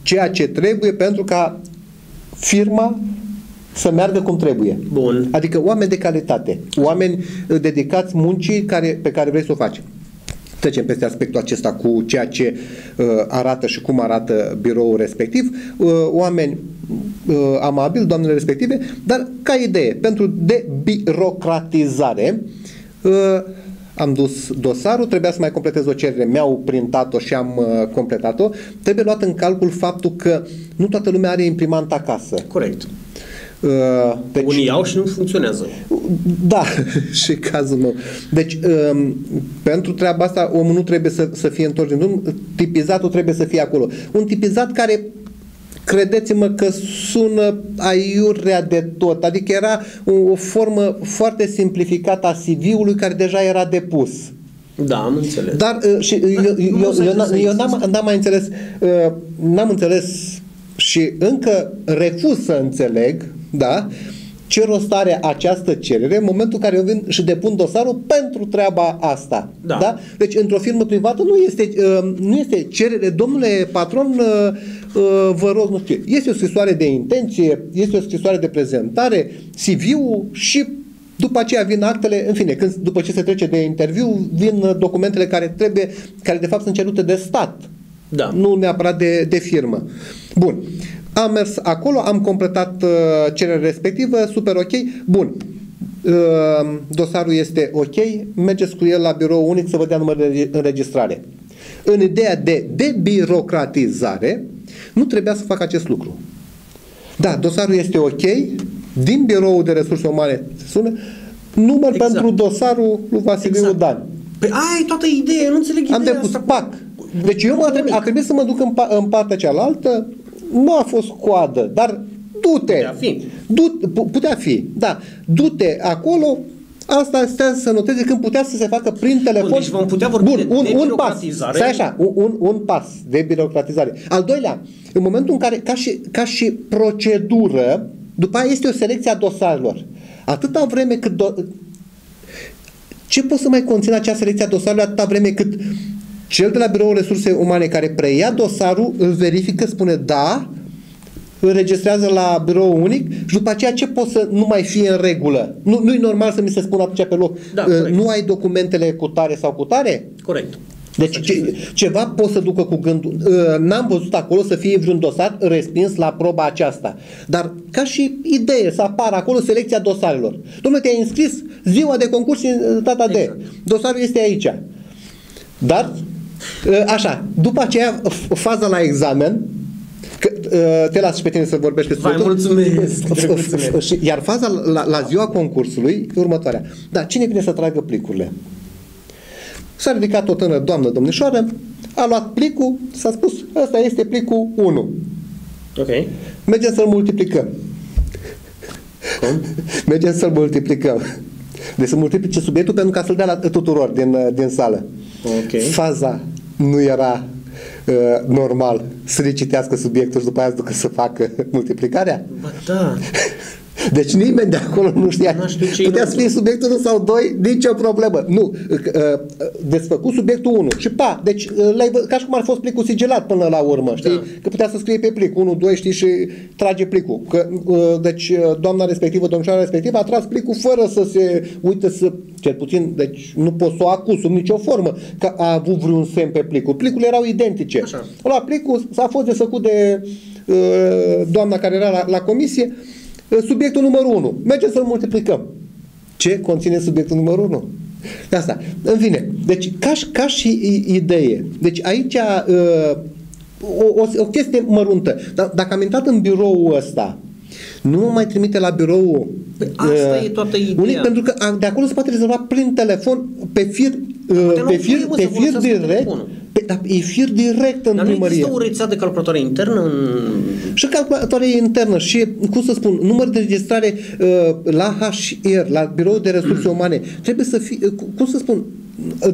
ceea ce trebuie pentru ca firma să meargă cum trebuie. Bun. Adică oameni de calitate, oameni dedicați muncii care, pe care vrei să o faci. Trecem peste aspectul acesta cu ceea ce uh, arată și cum arată biroul respectiv, uh, oameni uh, amabili, doamnele respective, dar ca idee, pentru debirocratizare, uh, am dus dosarul, trebuia să mai completez o cerere, mi-au printat-o și am uh, completat-o, trebuie luat în calcul faptul că nu toată lumea are imprimant acasă. Corect. Uh, deci, unii au și nu funcționează. Da, și cazul meu. Deci, uh, pentru treaba asta, omul nu trebuie să, să fie întors din drum, tipizatul trebuie să fie acolo. Un tipizat care, credeți-mă că sună aiurea de tot, adică era o, o formă foarte simplificată a C V-ului care deja era depus. Da, am înțeles. Dar uh, și, uh, eu n-am mai înțeles, uh, n-am înțeles și încă refuz să înțeleg, da, ce rost are această cerere în momentul în care eu vin și depun dosarul pentru treaba asta. Da. Da? Deci, într-o firmă privată nu este, nu este cerere, domnule patron, vă rog, nu știu, este o scrisoare de intenție, este o scrisoare de prezentare, C V-ul și după aceea vin actele, în fine, când, după ce se trece de interviu, vin documentele care trebuie, care de fapt sunt cerute de stat. Da. Nu neapărat de, de firmă. Bun. Am mers acolo, am completat uh, cererea respectivă, super ok. Bun. Uh, dosarul este ok. Mergeți cu el la birou unic să vă dea numărul de înregistrare. În ideea de debirocratizare, nu trebuia să fac acest lucru. Da, dosarul este ok. Din biroul de resurse umane sună număr, exact, pentru dosarul lui Vasiliu, exact, Dan. Păi ai toată ideea, nu înțeleg ideea. Am depus, pac. Deci eu a trebuit, a trebuit să mă duc în, pa, în partea cealaltă, nu a fost coadă, dar du-te, putea fi, du, putea fi, da, du-te acolo, asta stai să noteze când putea să se facă prin telefon. Bun, deci vom putea vorbi. Bun, de, un, de un pas, stai așa, un, un, un pas de birocratizare. Al doilea, în momentul în care, ca și, ca și procedură, după aia este o selecție a dosarilor. Atâta vreme cât, do, ce poți să mai conține acea selecție a dosarilor atâta vreme cât cel de la biroul resurse umane care preia dosarul, îl verifică, spune da, îl registrează la birou unic și după aceea ce pot să nu mai fie în regulă? Nu, nu e normal să mi se spună atunci pe loc, da, nu ai documentele cu tare sau cu tare? Corect. Deci ce, ceva pot să ducă cu gândul. N-am văzut acolo să fie vreun dosar respins la proba aceasta. Dar ca și idee să apară acolo selecția dosarelor. Dom'le, te-ai înscris ziua de concurs în data de. Exact. Dosarul este aici. Dar așa, după aceea faza la examen, că, te las și pe tine să vorbești despre totul. Vă mulțumesc, mulțumesc. Iar faza la, la ziua concursului e următoarea. Dar cine vine să tragă plicurile? S-a ridicat o tânără doamnă, domnișoară, a luat plicul, s-a spus, ăsta este plicul unu. Ok. Mergem să-l multiplicăm. Cum? Mergem să-l multiplicăm. Deci să multiplice subiectul pentru ca să-l dea la tuturor din, din sală. Okay. Faza nu era uh, normal să le citească subiectul și după aia să ducă să facă multiplicarea. Ba da. Deci nimeni de acolo nu știa. Nu știu, putea să fie subiectul unu sau doi, nicio problemă. Nu. Desfăcut subiectul unu și pa, deci ca și cum ar fost plicul sigilat până la urmă, știi? Da. Că putea să scrie pe plic unu, doi, știi, și trage plicul. Că, deci doamna respectivă, domnișoara respectivă a tras plicul fără să se uite să, cel puțin, deci nu pot să o acuz sub nicio formă că a avut vreun semn pe plicul. Plicurile erau identice. Așa. La plicul s-a fost desfăcut de doamna care era la, la comisie subiectul numărul unu. Mergem să-l multiplicăm. Ce conține subiectul numărul unu? De asta. În fine. Deci, ca și, ca și idee. Deci, aici uh, o, o, o chestie măruntă. Dar dacă am intrat în biroul ăsta, nu mă mai trimite la birou. Păi asta uh, e toată ideea. Unic, pentru că de acolo se poate rezolva prin telefon, pe fir, uh, pe fir, pe fir direct. Pe, dar e fir direct în dar primărie. Dar nu există o rețea de calculatoare internă? În... Și calculatoare internă și, cum să spun, număr de registrare uh, la H R, la Biroul de Resurse Umane. Trebuie să fie, uh, cum să spun,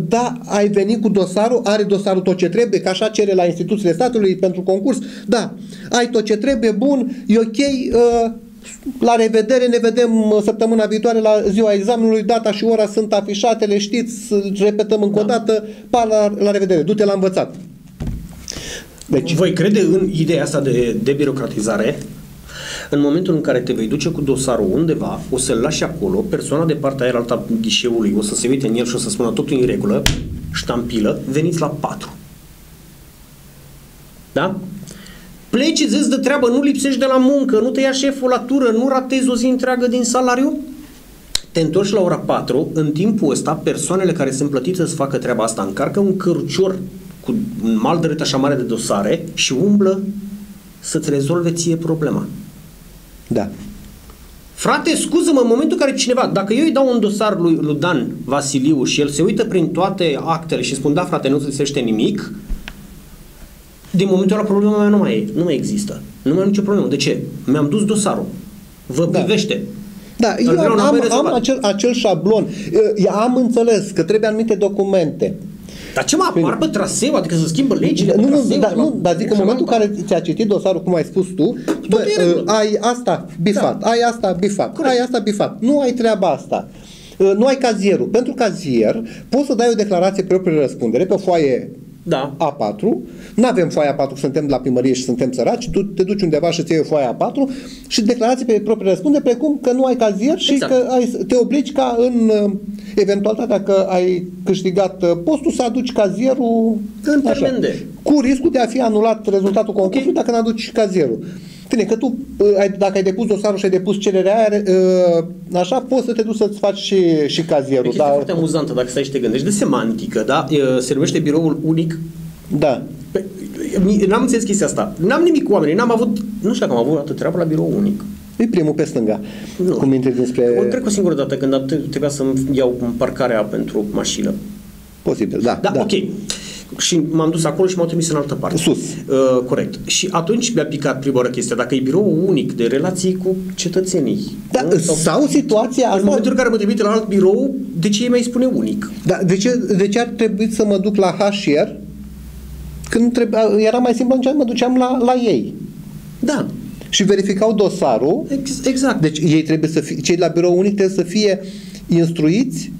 da, ai venit cu dosarul, are dosarul tot ce trebuie, că așa cere la instituțiile statului pentru concurs, da, ai tot ce trebuie, bun, e ok, uh, la revedere, ne vedem săptămâna viitoare la ziua examenului, data și ora sunt afișate, le știți, repetăm încă o dată, pa, la, la revedere, du-te la învățat. Deci, voi crede în ideea asta de debirocratizare? În momentul în care te vei duce cu dosarul undeva, o să-l lași acolo, persoana de partea aia alta ghișeului o să se uite în el și o să spună totul în regulă, ștampilă, veniți la patru. Da? Pleci, îți de treabă, nu lipsești de la muncă, nu te ia șeful la tură, nu ratezi o zi întreagă din salariu, te întorci la ora patru, în timpul ăsta persoanele care sunt plătite să facă treaba asta încarcă un cărucior cu un mal de rât așa mare de dosare și umblă să-ți rezolve ție problema. Da. Frate, scuză-mă, în momentul în care cineva, dacă eu îi dau un dosar lui, lui Dan Vasiliu și el se uită prin toate actele și spun, da frate, nu se lipsește nimic, din momentul ăla problema mea nu mai e, nu mai există. Nu mai am nicio problemă. De ce? Mi-am dus dosarul. Vă da. Privește. Da, eu am, am, am acel, acel șablon. Eu am înțeles că trebuie anumite documente. Dar ce mă apar pe traseu? Adică se schimbă legile pe traseu? Dar nu, dar zic că în momentul în care ți-a citit dosarul, cum ai spus tu, bă, ai asta bifat, ai asta bifat, ai asta bifat. Nu ai treaba asta. Nu ai cazierul. Pentru cazier poți să dai o declarație proprie răspundere pe o foaie da. A patru, nu avem foaia A patru, suntem la primărie și suntem săraci, tu te duci undeva și îți iei foaia A patru și declarații pe proprie răspunde, precum că nu ai cazier și exact. Că ai, te obligi ca în eventualitatea că ai câștigat postul să aduci cazierul în termen de. Cu riscul de a fi anulat rezultatul concursului okay. Dacă n-aduci cazierul. Bine, că tu, dacă ai depus dosarul și ai depus cererea aia, așa, poți să te duci să-ți faci și, și cazierul. E chestia dar... foarte amuzantă, dacă stai și te gândești, de semantică, da? Se numește biroul unic. Da. N-am înțeles chestia asta. N-am nimic cu oamenii, n-am avut, nu știu dacă am avut atât treabă la biroul unic. E primul pe stânga. Nu. Cum intri despre... Eu cred că o singură dată, când trebuia să-mi iau parcarea pentru mașină. Posibil, da. Da, da. Ok. Și m-am dus acolo și m-au trimis în altă parte. Sus. Uh, corect. Și atunci mi-a picat prima oară chestia, dacă e biroul unic de relații cu cetățenii. Da, sau, sau situația... În momentul în care mă trimite la alt birou, de ce ei mai spune unic? Da, de ce, de ce ar trebui să mă duc la H R când trebuia, era mai simplu atunci mă duceam la, la ei? Da. Și verificau dosarul. Ex exact. Deci ei trebuie să fie, cei la birou unic trebuie să fie instruiți.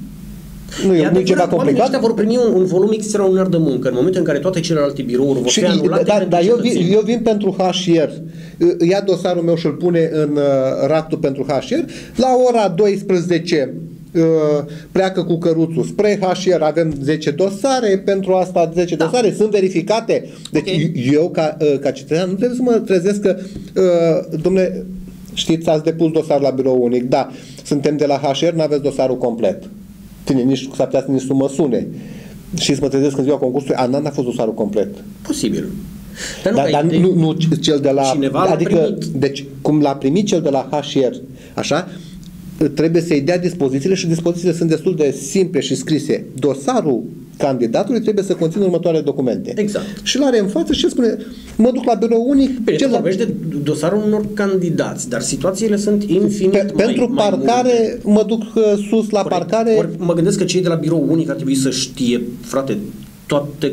Nu e adevărat, ceva complicat. Ăștia vor primi un, un volum extraordinar de muncă în momentul în care toate celelalte birouri vor fi anulate. Dar da, eu, eu vin pentru H R, ia dosarul meu și îl pune în uh, raftul pentru H R, la ora douăsprezece uh, pleacă cu căruțul spre H R, avem zece dosare, pentru asta zece da. Dosare sunt verificate. Deci okay. eu ca, uh, ca cetățean nu trebuie să mă trezesc că uh, domnule, știți, ați depus dosarul la birou unic, da, suntem de la H R, nu aveți dosarul complet. Tine, nici s-ar putea să nici nu mă sune. Și să mă trezesc în ziua concursului, a, n-a fost dosarul complet. Posibil. Dar nu, da, dar nu, nu cel de la... Cineva adică, deci, cum l-a primit cel de la H R, așa, trebuie să-i dea dispozițiile și dispozițiile sunt destul de simple și scrise. Dosarul candidatului trebuie să conțină următoarele documente. Exact. Și l-are în față și spune, mă duc la birou unic... Bine, tu vorbești de dosarul unor candidați, dar situațiile sunt infinit pe, mai Pentru mai parcare, multe. Mă duc sus la Corect. Parcare... Ori mă gândesc că cei de la birou unic ar trebui să știe, frate, toate,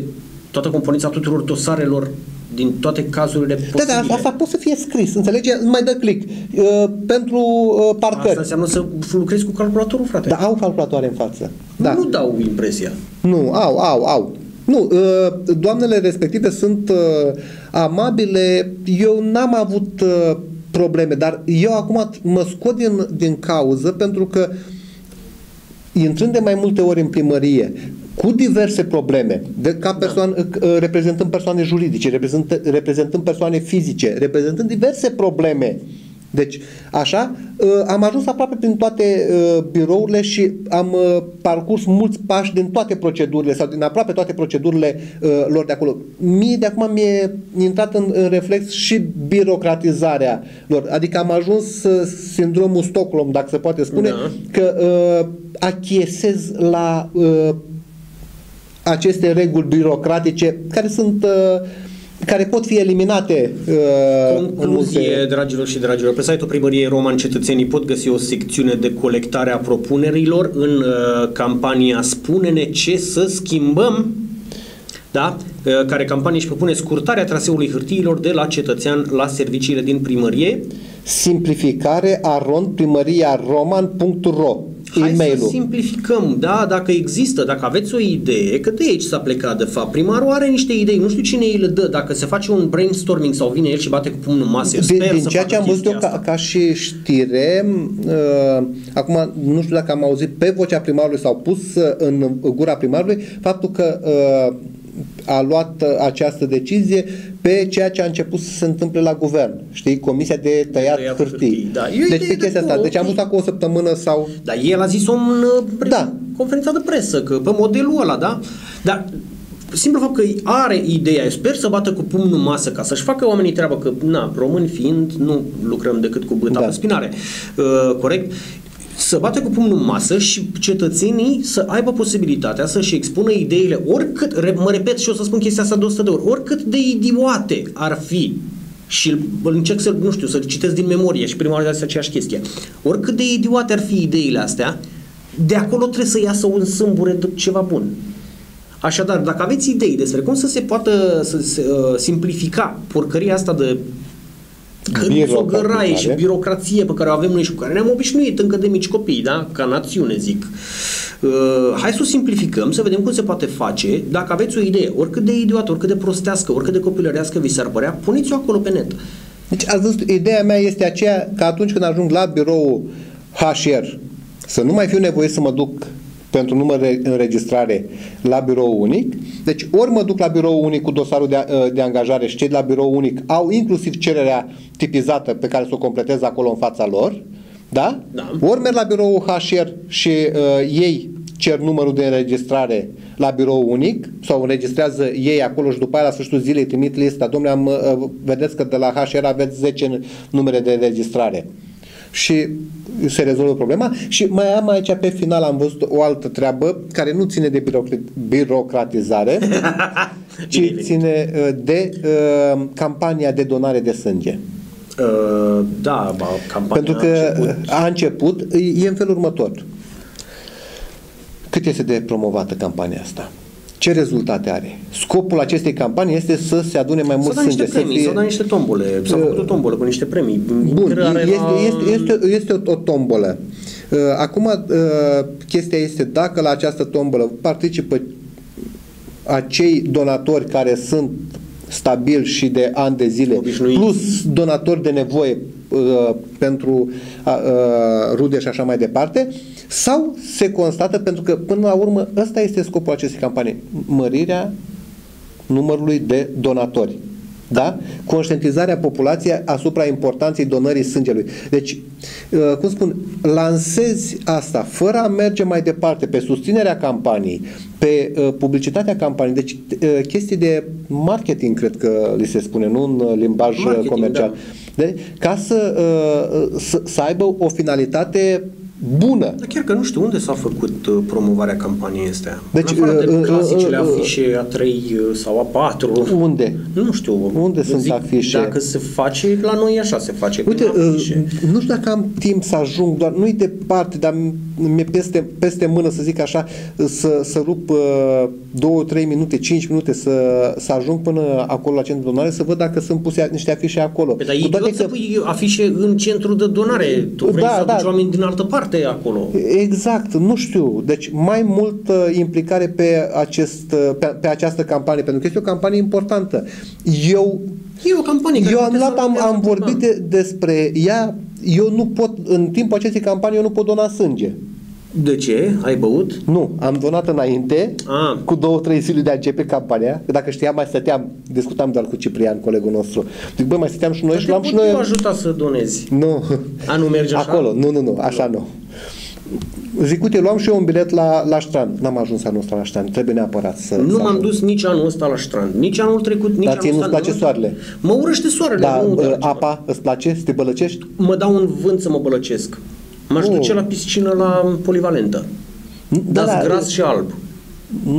toată componența tuturor dosarelor din toate cazurile posibile. Da, da, asta poate să fie scris, înțelege? Mai dă click. Uh, pentru uh, parcări. Asta înseamnă să lucrezi cu calculatorul, frate. Da, au calculatoare în față. Da. Nu dau impresia. Nu, au, au, au. Nu, uh, doamnele respective sunt uh, amabile. Eu n-am avut uh, probleme, dar eu acum mă scot din, din cauză pentru că intrând de mai multe ori în primărie, cu diverse probleme, de, ca persoană, da. reprezentând persoane juridice, reprezentând, reprezentând persoane fizice, reprezentând diverse probleme. Deci, așa, am ajuns aproape prin toate birourile și am parcurs mulți pași din toate procedurile sau din aproape toate procedurile lor de acolo. Mie de acum mi-e intrat în, în reflex și birocratizarea lor. Adică am ajuns sindromul Stockholm, dacă se poate spune, da. că achiesez la aceste reguli birocratice care sunt... care pot fi eliminate. Uh, Concluzie, dragilor și dragilor, pe site-ul Primăriei Roman cetățenii pot găsi o secțiune de colectare a propunerilor în uh, campania Spune-ne ce să schimbăm, da? Uh, care campanie își propune scurtarea traseului hârtiilor de la cetățean la serviciile din primărie. Simplificare arond primăria roman punct ro. Hai să simplificăm, da, dacă există, dacă aveți o idee, că de aici s-a plecat de fapt. Primarul are niște idei, nu știu cine îi le dă, dacă se face un brainstorming sau vine el și bate cu pumnul în masă. Din, din ceea ce am văzut eu ca, ca și știre, uh, acum nu știu dacă am auzit pe vocea primarului sau pus în gura primarului, faptul că uh, a luat această decizie pe ceea ce a început să se întâmple la guvern. Știi? Comisia de tăiat hârtii. Da. Deci pe chestia asta. Deci am văzut acum o săptămână sau... Da, el a zis-o în da. conferința de presă, că pe modelul ăla, da? Dar simplu fapt că are ideea, eu sper să bată cu pumnul masă ca să-și facă oamenii treabă, că na, români fiind, nu lucrăm decât cu băta da. pe spinare. Uh, corect? Să bate cu pumnul în masă și cetățenii să aibă posibilitatea să-și expună ideile oricât, mă repet și o să spun chestia asta de o sută de ori, oricât de idiote ar fi și încerc să, nu știu, să citesc din memorie și prima oară de aceeași chestie, oricât de idiote ar fi ideile astea, de acolo trebuie să iasă un sâmbure de ceva bun. Așadar, dacă aveți idei despre cum să se poată să se, uh, simplifica porcăria asta de găraie și birocrație pe care o avem noi și cu care ne-am obișnuit încă de mici copii, da? Ca națiune, zic. Uh, hai să o simplificăm, să vedem cum se poate face. Dacă aveți o idee, oricât de idiotă, oricât de prostească, oricât de copilărească vi s-ar părea, puneți-o acolo pe net. Deci, ați văzut, ideea mea este aceea că atunci când ajung la biroul H R, să nu mai fiu nevoie să mă duc pentru număr de înregistrare la birou unic. Deci ori mă duc la birou unic cu dosarul de, de angajare și cei de la birou unic au inclusiv cererea tipizată pe care să o completez acolo în fața lor, da? Da. Ori merg la biroul H R și uh, ei cer numărul de înregistrare la birou unic sau înregistrează ei acolo și după aia la sfârșitul zilei trimit lista. Dom'le, am, uh, vedeți că de la H R aveți zece numere de înregistrare. Și se rezolvă problema. Și mai am aici pe final, am văzut o altă treabă care nu ține de birocratizare, ci bine, ține de uh, campania de donare de sânge. Uh, da, ba, campania pentru că a început. a început, e în felul următor. Cât este de promovată campania asta? Ce rezultate are? Scopul acestei campanii este să se adune mai mult sânge. Să fie... S-au dat niște tombole. S-au făcut o tombolă cu niște premii. Bun, este, la... este, este, este o, o tombolă. Acum, chestia este dacă la această tombolă participă acei donatori care sunt stabili și de ani de zile, obișnuit, plus donatori de nevoie pentru rude și așa mai departe, sau se constată, pentru că până la urmă ăsta este scopul acestei campanii, mărirea numărului de donatori, da? Conștientizarea populației asupra importanței donării sângelui. Deci, cum spun, lansezi asta fără a merge mai departe pe susținerea campaniei, pe publicitatea campaniei, deci chestii de marketing, cred că li se spune, nu în limbaj marketing, comercial, da. De, ca să, să, să aibă o finalitate bună. Dar chiar că nu știu unde s-a făcut promovarea campaniei astea. Deci, în afară de clasicele uh, uh, uh, afișe A trei sau A patru. Unde? Nu știu. Unde sunt zic, afișe? Dacă se face, la noi așa se face. Uite, uh, nu știu dacă am timp să ajung, doar nu-i departe, dar mi-e peste, peste mână, să zic așa, să, să rup două, trei minute, cinci minute să, să ajung până acolo la centru de donare, să văd dacă sunt puse niște afișe acolo. Păi, dar e idiot să pui afișe în centru de donare. Tu vrei da, să aduci da. oameni din altă parte acolo. Exact, nu știu. Deci mai mult implicare pe, acest, pe, pe această campanie, pentru că este o campanie importantă. Eu, e o campanie care eu am, luat, am, am vorbit de, despre ea. Eu nu pot, în timpul acestei campanii, eu nu pot dona sânge. De ce? Ai băut? Nu, am donat înainte, ah. cu două, trei zile de a începe campania. Dacă știam, mai stăteam, discutam doar cu Ciprian, colegul nostru. Zic, băi, mai stăteam și noi dar și l-am și noi... nu ajuta să donezi. Nu. A, nu merge așa? Acolo, nu, nu, nu, așa nu. Zic, uite, luam și eu un bilet la, la Ștran. N-am ajuns anul ăsta la Ștran, trebuie neapărat să... Nu m-am dus nici anul ăsta la Ștran, nici anul trecut, nici anul ăsta. Dar ție nu-ți place soarele? Mă urăște soarele. Dar apa îți place? Să te bălăcești? Mă dau în vânt să mă bălăcesc. M-aș oh. duce la piscină, la polivalentă. Dar gras și alb.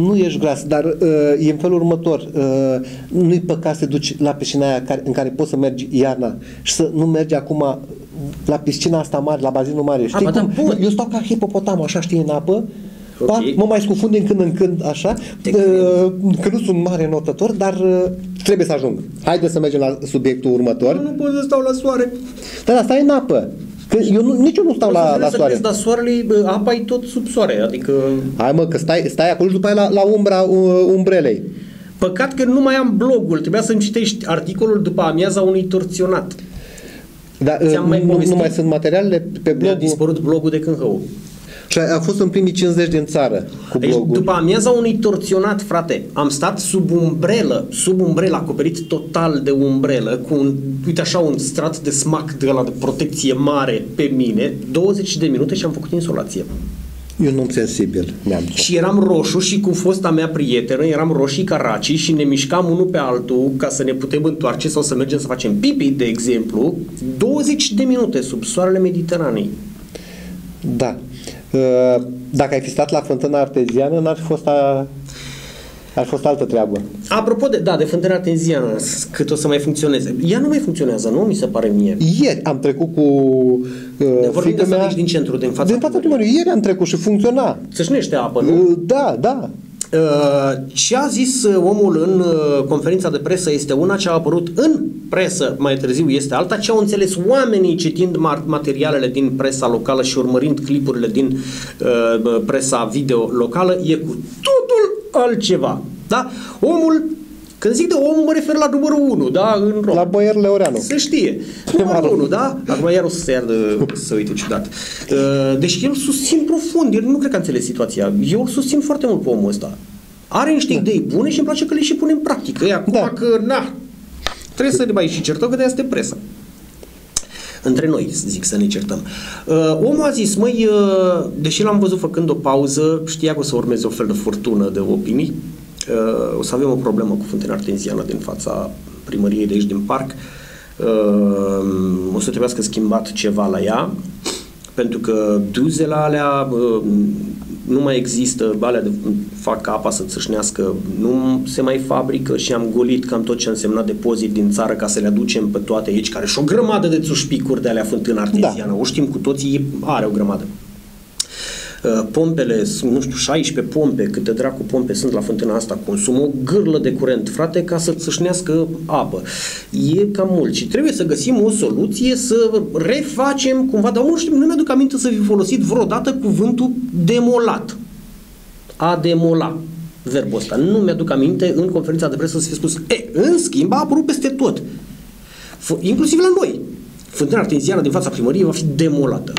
Nu ești gras, dar uh, e în felul următor. Uh, nu-i păcat să te duci la piscina aia care, în care poți să mergi iarna și să nu mergi acum la piscina asta mare, la bazinul mare. Știi a, cum? Da, eu stau ca hipopotam, așa, știi, în apă. Okay. Mă mai scufund din când în când, așa. Uh, că nu sunt mare notător, dar uh, trebuie să ajung. Haideți să mergem la subiectul următor. Nu, nu pot să stau la soare. Dar asta e în apă. Că eu nu, nici eu nu stau la, la soare. Dar soarele, apa e tot sub soare, adică... Hai mă, că stai, stai acolo și după aia la, la umbra uh, umbrelei. Păcat că nu mai am blogul, trebuia să-mi citești articolul după amiaza unui torționat. Dar uh, mai nu, nu mai sunt materialele pe blog. A dispărut blogul de când hău. Și a fost în primii cincizeci din țară cu blogul. Deci, după amiaza unui torționat, frate, am stat sub umbrelă, sub umbrelă, acoperit total de umbrelă, cu un, uite așa, un strat de smac de ăla de protecție mare pe mine, douăzeci de minute și am făcut insolație. Eu nu-mi sensibil. Și eram roșu și cu fosta mea prietenă, eram roșii ca racii și ne mișcam unul pe altul ca să ne putem întoarce sau să mergem să facem pipi, de exemplu, douăzeci de minute sub soarele Mediteranei. Da. Dacă ai fi stat la fântâna arteziană, n-ar fi fost, a... ar fi fost altă treabă. Apropo de, da, de fântâna arteziană, cât o să mai funcționeze. Ea nu mai funcționează, nu? Mi se pare mie. Ieri am trecut cu uh, fiica mea. Din centru, din fața primăriei. Ieri am trecut și funcționa. Țâșnește apă, nu? Uh, da, da. Uh, ce a zis omul în uh, conferința de presă este una, ce a apărut în presă mai târziu este alta, ce au înțeles oamenii citind materialele din presa locală și urmărind clipurile din uh, presa video locală, e cu totul altceva. Da? Omul, când zic de omul, mă refer la numărul unu, da? În Rom. La băier Leoreanu. Se știe. Numărul unu, da? Acum iar o să se iardă, să uite ciudat. Uh, deci el susțin profund, el nu cred că a înțeles situația. Eu susțin foarte mult pe omul ăsta. Are niște da. idei bune și îmi place că le și pune în practică. E acum da. că, na... Trebuie să ne mai și certăm, că de-aia suntem presă. Între noi, zic, să ne certăm. Uh, omul a zis, măi, uh, deși l-am văzut făcând o pauză, știa că o să urmeze o fel de furtună de opinii, uh, o să avem o problemă cu fântâna arteziană din fața primăriei de aici, din parc. Uh, o să trebuiască schimbat ceva la ea, pentru că duzele alea... Uh, nu mai există, alea de fac apa să țâșnească, nu se mai fabrică și am golit cam tot ce a însemnat depozit din țară ca să le aducem pe toate aici, care și o grămadă de țușpicuri de alea fântână arteziană. Da. O știm cu toții, are o grămadă. Pompele, nu știu, șaisprezece pompe, câte dracu pompe sunt la fântâna asta, consumă o gârlă de curent, frate, ca să țâșnească apă. E cam mult și trebuie să găsim o soluție să refacem cumva, dar nu știu, nu mi-aduc aminte să fi folosit vreodată cuvântul demolat. A demola. Verbul ăsta. Nu mi-aduc aminte în conferința de presă să fi spus. E, în schimb, a apărut peste tot. F- inclusiv la noi. Fântâna arteziană din fața primăriei va fi demolată.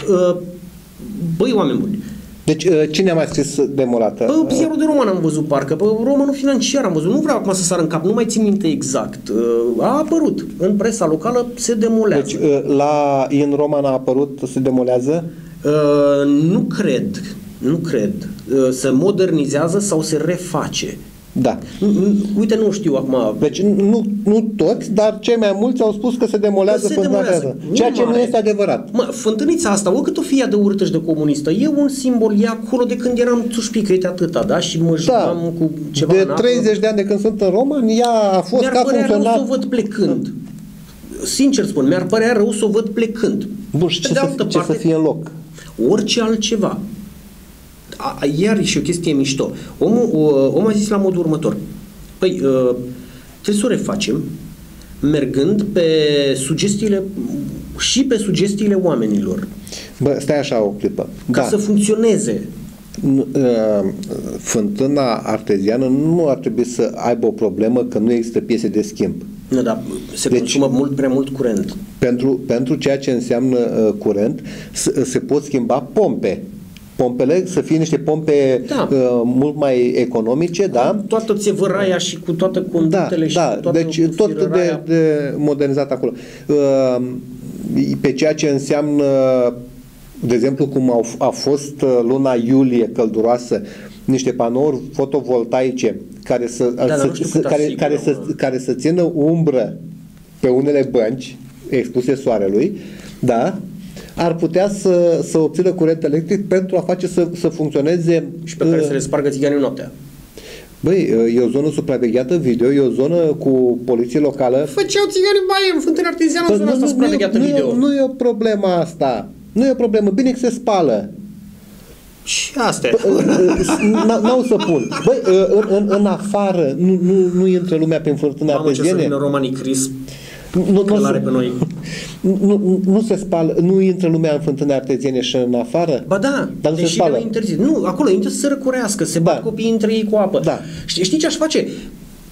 Băi, oameni buni. Deci, cine a mai scris demolată? Pe ziarul de Roman am văzut, parcă, pe Romanul Financiar am văzut, nu vreau acum să sar în cap, nu mai țin minte exact. A apărut, în presa locală se demolează. Deci, la, în Roman a apărut, se demolează? Uh, nu cred, nu cred. Uh, se modernizează sau se reface. Da. Uite, nu știu acum. Deci nu, nu toți, dar cei mai mulți au spus că se demolează, că se demolează. Ceea ce nu este adevărat. Mă, fântânița asta, o cât o fie de urâtă și de comunistă, e un simbol, e acolo de când eram țușpică, uite atâta, da? Și mă jucam da. cu ceva. De treizeci de ani de când sunt în România, ea a fost ca funcționat. Mi-ar părea rău să o văd plecând. Sincer spun, mi-ar părea rău să o văd plecând. Bun, și ce, să, ce parte, să fie în loc? Orice altceva. iar și o chestie mișto. Omul, omul a zis la modul următor: păi, trebuie să o refacem mergând pe sugestiile și pe sugestiile oamenilor. Bă, stai așa o clipă. Ca da. să funcționeze. Fântâna arteziană nu ar trebui să aibă o problemă că nu există piese de schimb. Nu, dar se deci, consumă mult prea mult curent. Pentru, pentru ceea ce înseamnă uh, curent, se, se pot schimba pompe. Pompele, să fie niște pompe da. uh, mult mai economice, cu da? toată țevăraia și cu toate conductele da, și da. Cu toată deci tot de, de modernizat acolo. Uh, pe ceea ce înseamnă, de exemplu, cum au, a fost luna iulie călduroasă, niște panouri fotovoltaice care să, da, să, să, care, asigur, care, să, care să țină umbră pe unele bănci expuse soarelui, da, ar putea să, să obțină curent electric pentru a face să, să funcționeze și pe uh, care să le spargă țiganii noaptea. Băi, e o zonă supravegheată video, e o zonă cu poliție locală. Făceau țiganii baie în Fântâna Arteziană, în zona asta supravegheată video. Nu e o problemă asta. Nu e o problemă. Bine că se spală. Și astea. N-au să pun. Băi, în, în, în afară nu, nu, nu intră lumea prin Fântâna Arteziană. Mamă, ce sunt romanii crisp. Nu, nu, se, pe noi. Nu, nu se spală, nu intră lumea în Fântâna Arteziene și în afară? Ba da, dar nu se spală. Nu, acolo intră să se răcurească, se da. bat copiii între ei cu apă. Da. Știi, știi ce aș face?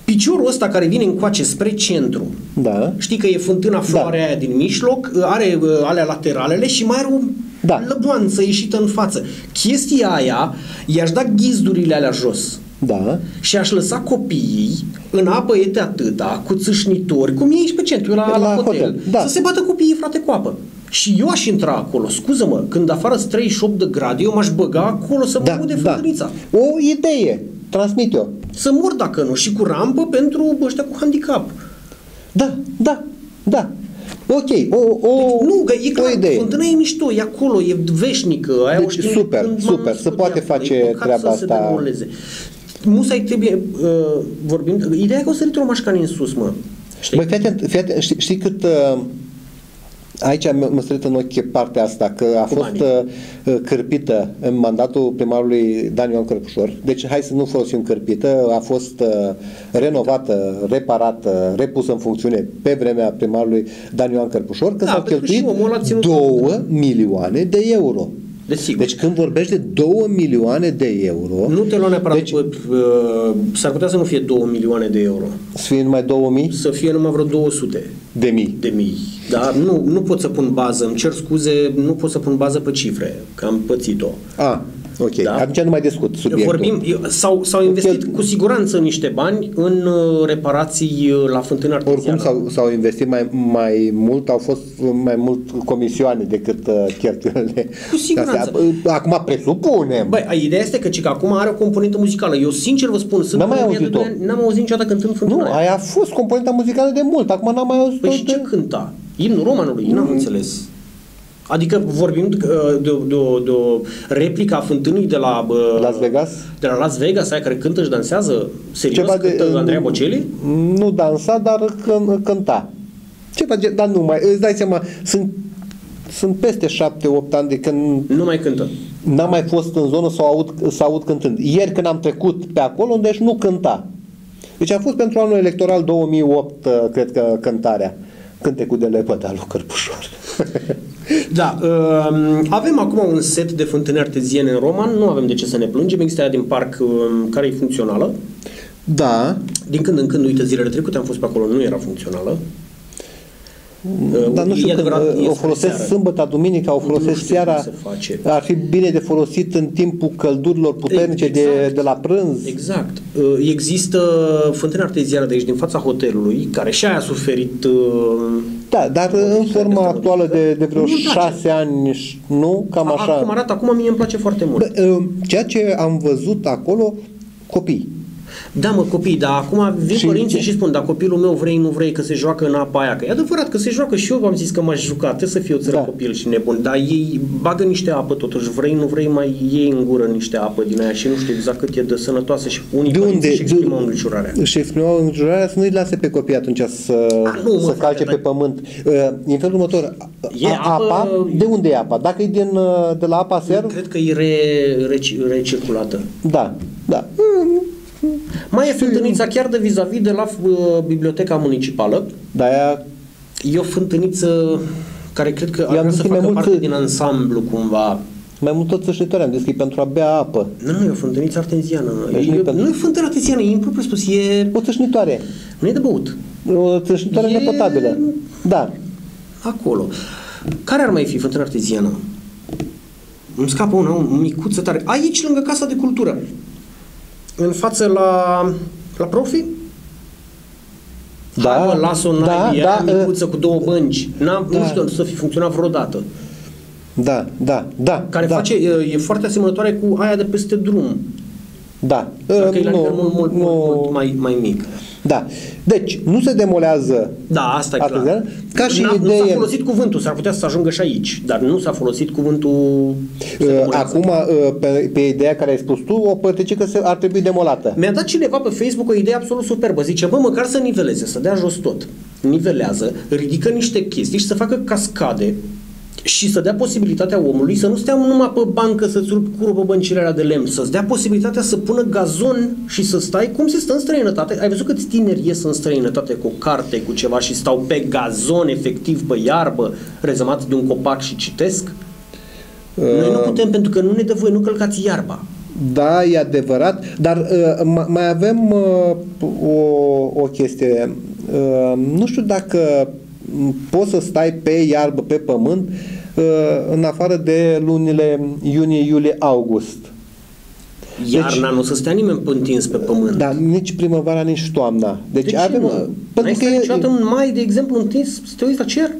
Piciorul ăsta care vine încoace spre centru, da. știi că e fântâna floarea da. aia din mijloc, are alea lateralele și mai are o da. lăboanță ieșită în față. Chestia aia, i-aș da ghizdurile alea jos. Da. Și aș lăsa copiii în apă iete atâta, cu țâșnitori, cum e aici pe centru, la, la, la hotel, hotel. Da. Să se bată copiii, frate, cu apă. Și eu aș intra acolo, scuză-mă, când afară sunt treizeci și opt de grade, eu m-aș băga acolo să da, mă rude da. fântânița. O idee, transmit-o. Să mor dacă nu, și cu rampă pentru ăștia cu handicap. Da, da, da. Ok, o, o, deci, nu, că e clar, o idee. Fântâna e mișto, e acolo, e veșnică. Aia deci, o super, super, se poate face treaba asta. Musai trebuie, uh, vorbind, ideea e că o să ritru mașcanii în sus, mă. Știi? Băi, fiate, fiate, știi, știi cât... Uh, aici mă străit în ochi partea asta, că a fost uh, cârpită în mandatul primarului Dan Ioan Cărpușor. Deci, hai să nu folosim cârpită, a fost uh, renovată, reparată, repusă în funcțiune pe vremea primarului Dan Ioan Cărpușor, că da, s-au cheltuit două milioane de euro. Desigur. Deci când vorbești de două milioane de euro... Nu te lua neapărat, deci, s-ar putea să nu fie două milioane de euro. Să fie numai două mii? Să fie numai vreo două sute. De mii? De mii. Dar nu, nu pot să pun bază, îmi cer scuze, nu pot să pun bază pe cifre, că am pățit-o. A, ok. Da? Atunci nu mai discut subiectul. S-au investit cu siguranță niște bani în reparații la Fântâna Arteziană. Oricum s-au investit mai, mai mult, au fost mai mult comisioane decât uh, cheltuielile. Cu siguranță. Astea. Acum presupunem. Băi, ideea este că, că acum are o componentă muzicală. Eu sincer vă spun, sunt n-am mai auzit-o. N-am auzit niciodată cântând Fântâna. Nu, aia a fost componenta muzicală de mult. Acum n-am mai auzit-o. Păi și ce cânta? Imnul romanului, n-am înțeles. Adică vorbim de o replică a fântânii de la Las Vegas, de la Las Vegas, aia care cântă și dansează, serios, ceva cântă de, Andreea Bocelli? Nu dansa, dar când, cânta. Ceva de, dar nu mai, îți dai seama, sunt, sunt peste șapte opt ani de când... Nu mai cântă. N-am mai fost în zonă să aud, să aud cântând. Ieri când am trecut pe acolo, unde deci nu cânta. Deci a fost pentru anul electoral două mii opt, cred că, cântarea. Cântecul de lepăda lui Cărpușor. Da, um, avem acum un set de fântâni arteziene în Roman, nu avem de ce să ne plângem, există aia din parc um, care e funcțională. Da. Din când în când, uite, zilele trecute am fost pe acolo, nu era funcțională. Dar nu știu, când o folosesc sâmbătă, duminica, o folosesc seara, ar fi bine de folosit în timpul căldurilor puternice, exact. de, de la prânz. Exact. Există fântâna arteziană de aici, din fața hotelului, care și aia a suferit... Da, dar în forma actuală de, de vreo șase ani, nu? Cam așa. Acum arată, acum mie îmi place foarte mult. Bă, ceea ce am văzut acolo, copii. Da, mă, copii, dar acum vin și părinții și spun, da, copilul meu vrei, nu vrei, că se joacă în apa aia. Că e adevărat că se joacă și eu v-am zis că m-aș juca, trebuie să fiu țără da. Copil și nebun, dar ei bagă niște apă totuși, vrei, nu vrei, mai iei în gură niște apă din aia și nu știu exact cât e de sănătoasă și unii de unde își exprimă îngrijorarea. Își exprimă îngrijorarea să nu-i lase pe copii atunci să, a, nu, mă, să calce pe pământ. În felul următor, e a, apă, apa, de unde e apa? Dacă e din, de la apa serv? Cred că e re, re, recirculată. Da, da. Mai e fântânița chiar de vis-a-vis de la uh, biblioteca municipală. Da, aia... E o fântâniță care cred că ar să facă parte din ansamblu cumva. Mai mult tot sășnitori am zis că e pentru a bea apă. Nu, nu, e o fântâniță arteziană. Deci e, nu, e pentru... nu e fântână arteziană, e impropriu spus. E... O sășnitoare. Nu e de băut. O sășnitoare e... nepotabilă. Da. Acolo. Care ar mai fi fântână arteziană? Îmi scapă una, o micuță tare. Aici, lângă Casa de Cultură. În față la, la Profi? Da, Hai, bă, las-o în da, aia, da, micuță uh, cu două bănci. N-am, da. Nu știu să fi funcționat vreodată. Da, da, da. Care da. Face, e, e foarte asemănătoare cu aia de peste drum. Da. Dacă uh, e la no, nivel mult, mult, no, mult mai, mai mic. Da. Deci, nu se demolează. Da, asta e clar. Ca și nu s-a folosit cuvântul, s-ar putea să ajungă și aici, dar nu s-a folosit cuvântul. Acum, pe, pe ideea care ai spus tu, o părtece că ar trebui demolată. Mi-a dat cineva pe Facebook o idee absolut superbă. Zice, bă, măcar să niveleze, să dea jos tot. Nivelează, ridică niște chestii și să facă cascade și să dea posibilitatea omului să nu stea numai pe bancă să-ți rupi curul pe băncile alea de lemn, să-ți dea posibilitatea să pună gazon și să stai cum se stă în străinătate. Ai văzut câți tineri ies în străinătate cu o carte, cu ceva și stau pe gazon, efectiv, pe iarbă, rezamat de un copac și citesc? Uh... Noi nu putem pentru că nu ne dă voie, nu călcați iarba. Da, e adevărat, dar uh, mai avem uh, o, o chestie. Uh, nu știu dacă poți să stai pe iarbă, pe pământ, în afară de lunile iunie, iulie, august. Iarna deci, nu o să stea nimeni întins pe pământ. Dar nici primăvara, nici toamna. Deci de ce avem... Nu? Pentru că niciodată în mai, de exemplu, întins, să te uiți la cer?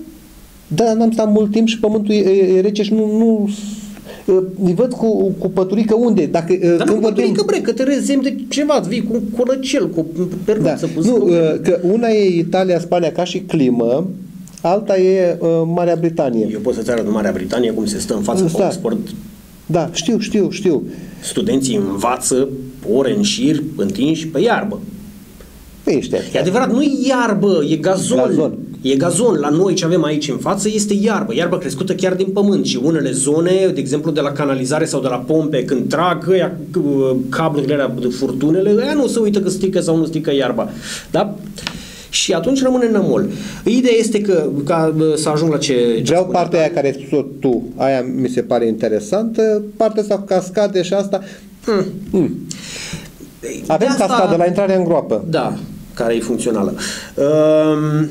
Da, n-am stat mult timp și pământul e, e rece și nu... nu... Îi văd cu, cu păturică unde? Dacă, da, când mă, păturică, bre, că te rezemi de ceva, vii cu un corăcel, cu o pernuță. Da. Nu, că una e Italia, Spania ca și climă, alta e uh, Marea Britanie. Eu pot să-ți arăt Marea Britanie cum se stă în față cu Oxford. Da, știu, știu, știu. Studenții învață ore în șir, întinși pe iarbă. Pește. E adevărat, nu e iarbă, e gazon. Gazon. E gazon. La noi ce avem aici în față este iarbă. Iarbă crescută chiar din pământ și unele zone, de exemplu de la canalizare sau de la pompe, când trag ăia, cablurile alea de furtunele, ăia nu se uită că strică sau nu strică iarba. Da? Și atunci rămâne în nămol. Ideea este că, ca să ajung la ce... ce Vreau partea aia care ai spus tu, aia mi se pare interesantă, partea asta cu cascade și asta... Hmm. Hmm. Avem asta... cascade la intrarea în groapă. Da, care e funcțională. Um...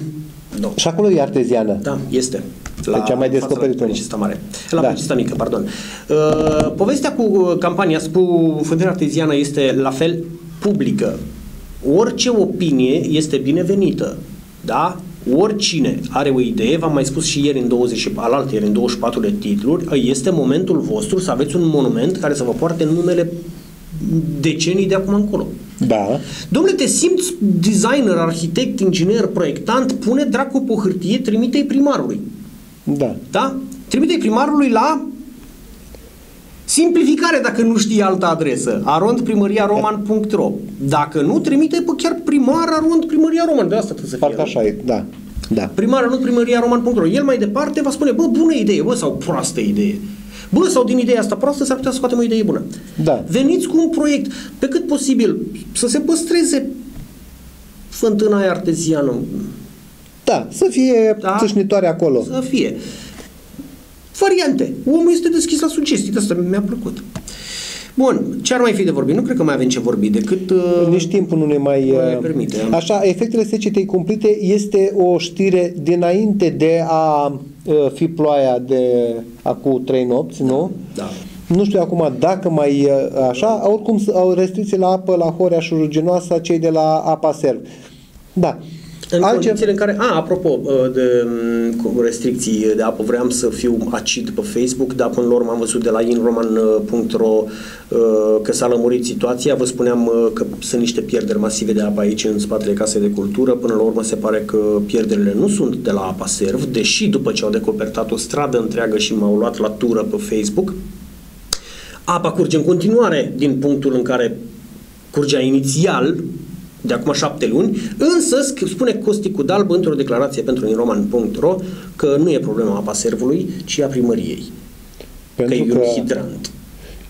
No. Și acolo e arteziană. Da, este. La deci am mai descoperit la publicista mare. La da. Publicista mică, pardon. Uh, povestea cu campania cu fântâna arteziană este la fel publică. Orice opinie este binevenită. Da? Oricine are o idee, v-am mai spus și ieri în douăzeci, alaltă ieri în douăzeci și patru de titluri, este momentul vostru să aveți un monument care să vă poarte numele decenii de acum încolo. Da. Dom'le, te simți designer, arhitect, inginer, proiectant, pune dracu pe o hârtie, trimite-i primarului. Da. Da? Trimite-i primarului la simplificare dacă nu știi altă adresă. arond primăria roman punct ro. Dacă nu, trimite-i pe chiar primar arond primăria roman. De asta trebuie să fie. Parcă așa e, da. Da. Primar nu primăria roman punct ro. El mai departe va spune, bă, bună idee, bă, sau proastă idee. Bă, sau din ideea asta proastă s-ar putea să scoatem o idee bună. Da. Veniți cu un proiect, pe cât posibil, să se păstreze fântâna aia arteziană. Da, să fie da? Țâșnitoare acolo. Să fie. Variante. Omul este deschis la sugestii, de asta mi-a plăcut. Bun, ce ar mai fi de vorbit? Nu cred că mai avem ce vorbi decât... Uh, Nici timpul nu ne mai, uh, mai permite. Așa, efectele secetei cumplite este o știre dinainte de a uh, fi ploaia de acum trei nopți, da, nu? Da. Nu știu acum dacă mai uh, așa, oricum au restricții la apă, la Horea și Ruginoasa, cei de la Apa Serv. Da. În Altceva. condițiile în care, a, apropo de restricții de apă, vreau să fiu acid pe Facebook, dar până la urmă am văzut de la inroman punct ro că s-a lămurit situația. Vă spuneam că sunt niște pierderi masive de apă aici în spatele Casei de Cultură. Până la urmă se pare că pierderile nu sunt de la Apa Serv, deși după ce au decopertat o stradă întreagă și m-au luat la tură pe Facebook, apa curge în continuare din punctul în care curgea inițial de acum șapte luni, însă spune Costicu Dalbă într-o declarație pentru inroman punct ro că nu e problema apa servului, ci a primăriei. Pentru că e un hidrant.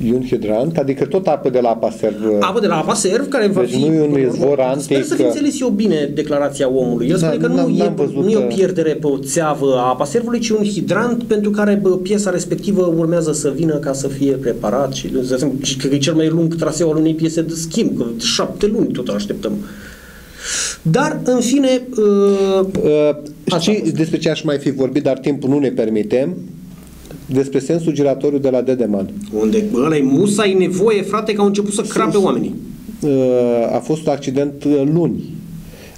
E un hidrant, adică tot apă de la apa serv. Apă de la apa serv, care va deci fi... Deci nu e un izvor antic. Sper să fi înțeles eu bine declarația omului. El da, spune că nu e, nu e o pierdere pe o țeavă a apa servului, ci un hidrant pentru care piesa respectivă urmează să vină ca să fie preparat. Și cred că e cel mai lung traseu al unei piese de schimb, că șapte luni tot așteptăm. Dar, în fine... Uh, uh, știi despre ce aș mai fi vorbit, dar timpul nu ne permite... Despre sensul giratoriu de la Dedeman. Unde, bă, ăla-i musai nevoie, frate, că au început să crape oamenii. A fost un accident luni.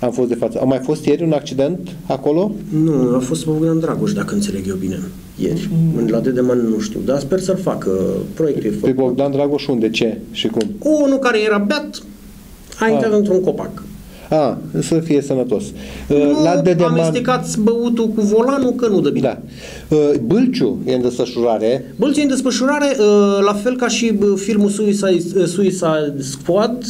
Am fost de față. A mai fost ieri un accident acolo? Nu, a fost Bogdan Dragoș, dacă înțeleg eu bine. Ieri. Mm-hmm. La Dedeman nu știu, dar sper să-l facă. Proiectul e făcut. Pe Bogdan Dragoș unde, ce și cum? Unul care era beat a intrat într-un copac. A, să fie sănătos. Nu la Dedeman... amestecați băutul cu volanul, că nu dă bine. Da. Bâlciu e în desfășurare. Bâlciu e în desfășurare, la fel ca și filmul Suicide, Suicide Squad.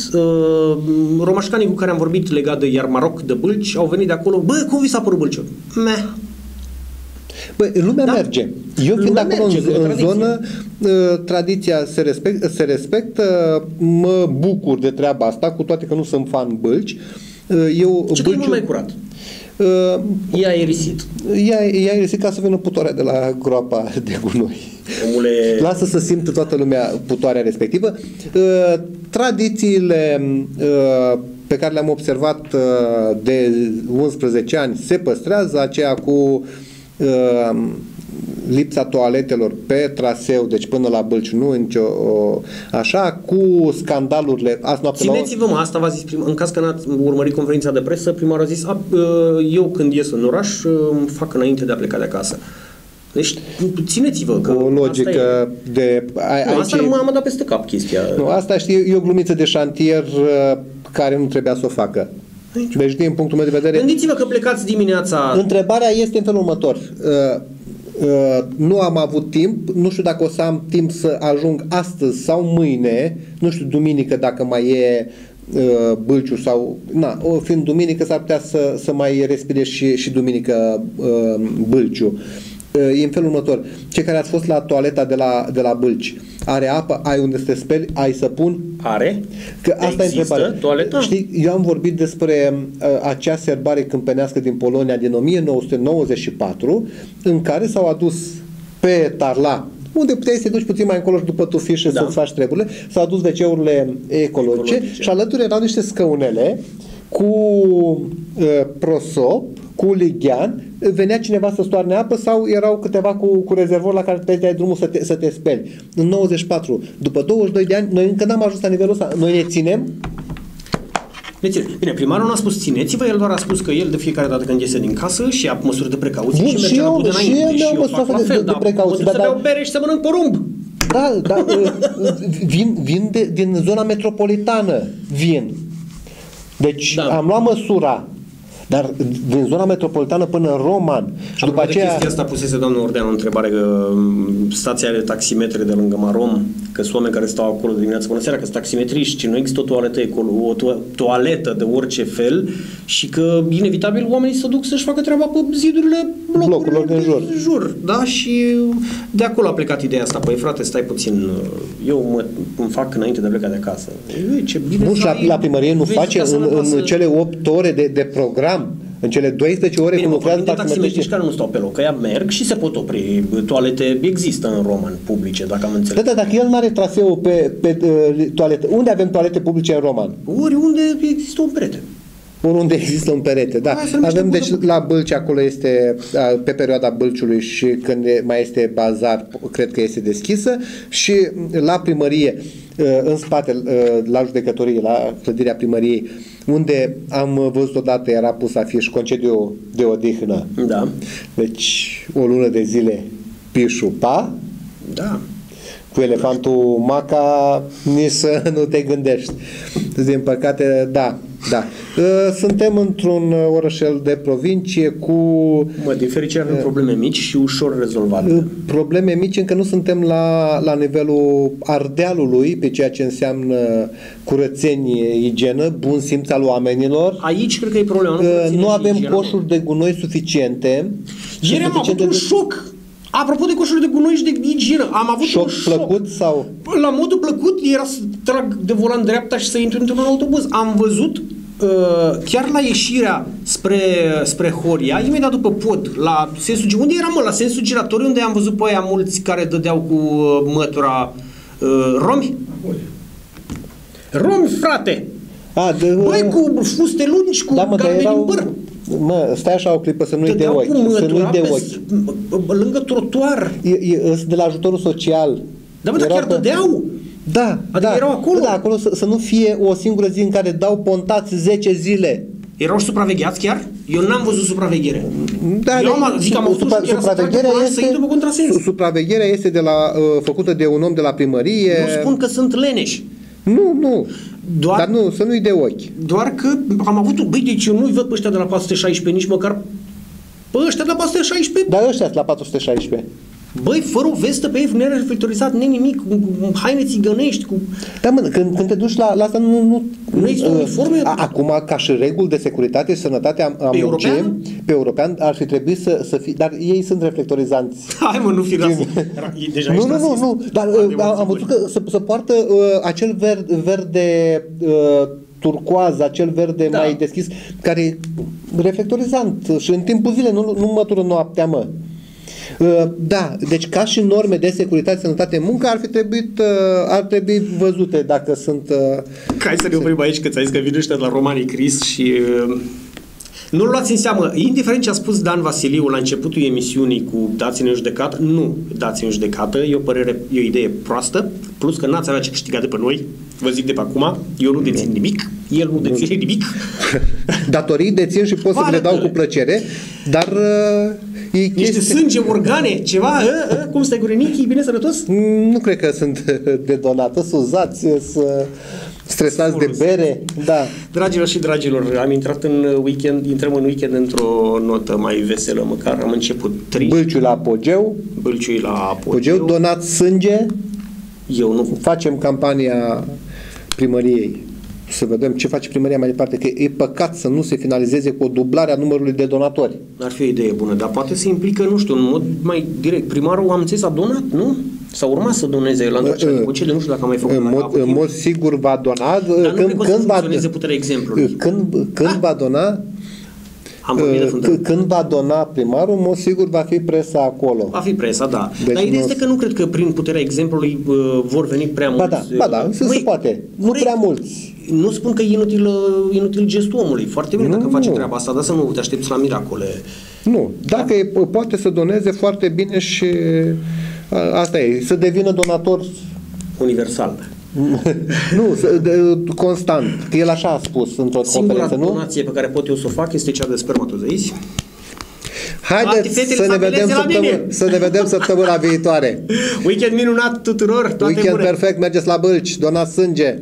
Romașcanii cu care am vorbit legat de Iarmaroc, de Bâlci, au venit de acolo. Bă, cum vi s-a părut Bâlciu? Meh. Băi, lumea da. merge. Eu fiind lumea acolo merge, în, în zonă, tradiția se, respect, se respectă, mă bucur de treaba asta, cu toate că nu sunt fan Bâlci. Eu, ce Bâlciu, e mai curat. Uh, I-a aerisit. I-a aerisit ca să vină putoarea de la groapa de gunoi. Omule... Lasă să simtă toată lumea putoarea respectivă. Uh, tradițiile uh, pe care le-am observat uh, de unsprezece ani se păstrează, aceea cu Uh, lipsa toaletelor pe traseu, deci până la Bâlci nu nicio, uh, așa, cu scandalurile. Țineți-vă mă, asta v-a zis prim, în caz că n-ați urmărit conferința de presă, primarul a zis a, uh, eu când ies în oraș uh, fac înainte de a pleca de acasă. Deci țineți-vă că o logică e... de... Ai, nu, aici asta nu m-am dat peste cap chestia. Nu, asta știi, e o glumiță de șantier uh, care nu trebuia să o facă. Deci, din punctul meu de vedere... Gândiți-vă că plecați dimineața... Întrebarea este în felul următor. Uh, uh, nu am avut timp, nu știu dacă o să am timp să ajung astăzi sau mâine, nu știu, duminică, dacă mai e uh, Bâlciu sau... Na, o, fiind duminică, s-ar putea să, să mai respire și, și duminică uh, Bâlciu. Uh, e în felul următor. Cei care ați fost la toaleta de la, de la Bâlci, are apă, ai unde să te speli, ai săpun? Are. Că asta există, e întrebarea. Toaleta? Știi, eu am vorbit despre uh, acea serbare câmpenească din Polonia din o mie nouă sute nouăzeci și patru, în care s-au adus pe tarla, unde puteai să te duci puțin mai încolo și după tufișe da. să faci treburile, s-au adus veceurile ecologice, ecologice și alături erau niște scăunele cu uh, prosop, cu lighean, venea cineva să stoarne apă sau erau câteva cu, cu rezervor la care te dai drumul să te, să te speli. În nouăzeci și patru, după douăzeci și doi de ani, noi încă n-am ajuns la nivelul ăsta. Noi ne ținem? Ne ținem. Bine, primarul nu a spus țineți-vă, el doar a spus că el de fiecare dată când iese din casă și ia măsuri de precauție și, și merge eu, la budă înainte. Și eu, și eu, eu fac la fel, de, de precauție, dar... Mă duc să beau bere și să mănânc porumb. Da, dar vin, vin de, din zona metropolitană, vin. Deci da. am luat măsura. Dar din zona metropolitană până în Roman. Și după aceea... chestia asta pusese domnul Ordeanu o întrebare că stația de taximetre de lângă Marom, că sunt oameni care stau acolo de dimineață până seara, că sunt taximetriști și nu există o toaletă, o toaletă de orice fel și că inevitabil oamenii se duc să-și facă treaba pe zidurile blocurilor din jur. jur. Da? Și de acolo a plecat ideea asta. Păi frate, stai puțin, eu mă, îmi fac înainte de a pleca de acasă. Ei, ce bine nu, la, la primărie nu face în, în cele opt ore de, de program. În cele douăsprezece ore când lucrează taximetriști care nu stau pe loc, că ea merg și se pot opri. Toalete există în Roman publice, dacă am înțeles. Da, da, dacă el nu are traseul pe, pe toaletă, unde avem toalete publice în Roman? Oriunde există un perete. Unde există un perete, da. Avem, deci, la Bâlci, acolo este pe perioada Bâlciului și când mai este bazar, cred că este deschisă, și la primărie, în spate, la judecătorie, la clădirea primăriei, unde am văzut odată, era pus afiș, concediu de odihnă. Da. Deci, o lună de zile, pișupa. Da. Cu elefantul maca, nici să nu te gândești. Din păcate, da, da. Suntem într-un orășel de provincie cu... Mă, din fericire avem probleme mici și ușor rezolvate. Probleme mici, încă nu suntem la, la nivelul Ardealului, pe ceea ce înseamnă curățenie, igienă, bun simț al oamenilor. Aici cred că e problema. Nu, nu avem coșuri de gunoi suficiente. Ieri am avut un șoc. Apropo de coșuri de gunoi și de igienă, am avut șoc un șoc. Plăcut sau? La modul plăcut era să trag de volan dreapta și să intru într-un autobuz. Am văzut uh, chiar la ieșirea spre, spre Horia, imediat după pod, la sensul, unde eram, mă, la sensul giratoriu, unde am văzut pe aia mulți care dădeau cu mătura uh, romi. Romi, frate! A, de, băi, cu fuste lungi, cu, da, mă, galbeni erau... în păr. Mă, stai așa o clipă, să nu-i de ochi. Să nu-i de ochi. Lângă trotuar. E, e, de la ajutorul social. Da, mă, dar chiar dădeau. Da, adică da, erau acolo. Da, acolo să, să nu fie o singură zi în care dau pontați zece zile. Erau supravegheați chiar? Eu n-am văzut supraveghere. Da, eu am, zic, am avut supra, supravegherea, este, supravegherea este de la, uh, făcută de un om de la primărie. Nu spun că sunt leneși. Nu, nu. Doar, dar nu, să nu-i de ochi. Doar că am avut un... Băi, deci eu nu-i văd pe ăștia de la patru sute șaisprezece, nici măcar pe ăștia de la patru sute șaisprezece. Dar ăștia la patru sute șaisprezece. Băi, fără o vestă pe ei, nu era reflectorizat, nu nimic, cu haine țigănești, cu... Da, mă, când, când te duci la, la asta, nu... Nu, nu există uniforme? A, acum, ca și reguli de securitate și sănătate am, am pe, european? Pe european ar fi trebuit să, să fie... Dar ei sunt reflectorizanți. Hai, mă, nu fi rasist. Deja nu, nu, nu, nu, dar am văzut că se, se poartă uh, acel verde... verde uh, turcoaz, acel verde, da, mai deschis, care e reflectorizant și în timpul zilei, nu, nu mătură noaptea, mă. Da, deci ca și norme de securitate, sănătate, muncă ar fi trebuit, ar trebui văzute dacă sunt... Hai să ne oprim aici, că ți-a zis că vin ăștia de la Romanii Cris și... Nu luați în seamă, indiferent ce a spus Dan Vasiliu la începutul emisiunii cu dați-ne în judecată, nu dați-ne în judecată, e o părere, e o idee proastă, plus că n-ați avea ce câștiga de pe noi, vă zic de pe acum, eu nu dețin nimic, el nu deține nimic. Datorii dețin și pot să le dau cu plăcere, dar... Niște este... sânge, organe, ceva, a, a, cum stai, gurenichii, bine sănătos? Nu cred că sunt de donată, suzați, să... Stresați de bere, da. Dragilor și dragilor, am intrat în weekend, intrăm în weekend într-o notă mai veselă, măcar am început trei. Bâlciul la apogeu. Bâlciul la apogeu. apogeu. Donați sânge. Eu nu. Facem campania primăriei. Să vedem ce face primăria mai departe, că e păcat să nu se finalizeze cu o dublare a numărului de donatori. Ar fi o idee bună, dar poate se implică, nu știu, în mod mai direct. Primarul, am zis, a donat, nu? Sau urma să doneze la întoarcerea de concediu, nu știu dacă am mai făcut. În mod, în mod sigur va dona. Dar când, nu când va puterea exemplului. Când, când ah. va dona... Când va dona primarul, în mod sigur va fi presa acolo. Va fi presa, da. Deci dar ideea este că nu cred că prin puterea exemplului vor veni prea mulți. Ba da, ba da, se, Băi, se poate. Nu prea mulți. Nu spun că e inutil, inutil gestul omului. Foarte bine nu, dacă face nu. treaba asta, dar să nu te aștepți la miracole. Nu. Dacă da? poate să doneze, foarte bine, și asta e. Să devină donator universal. Nu, constant. El așa a spus într-o conferință, nu? Singura donație pe care pot eu să o fac este cea de spermatozeizi. Haideți să ne, vedem să ne vedem săptămâna viitoare. Weekend minunat tuturor, toate Weekend bune. perfect, mergeți la Bâlci, donați sânge.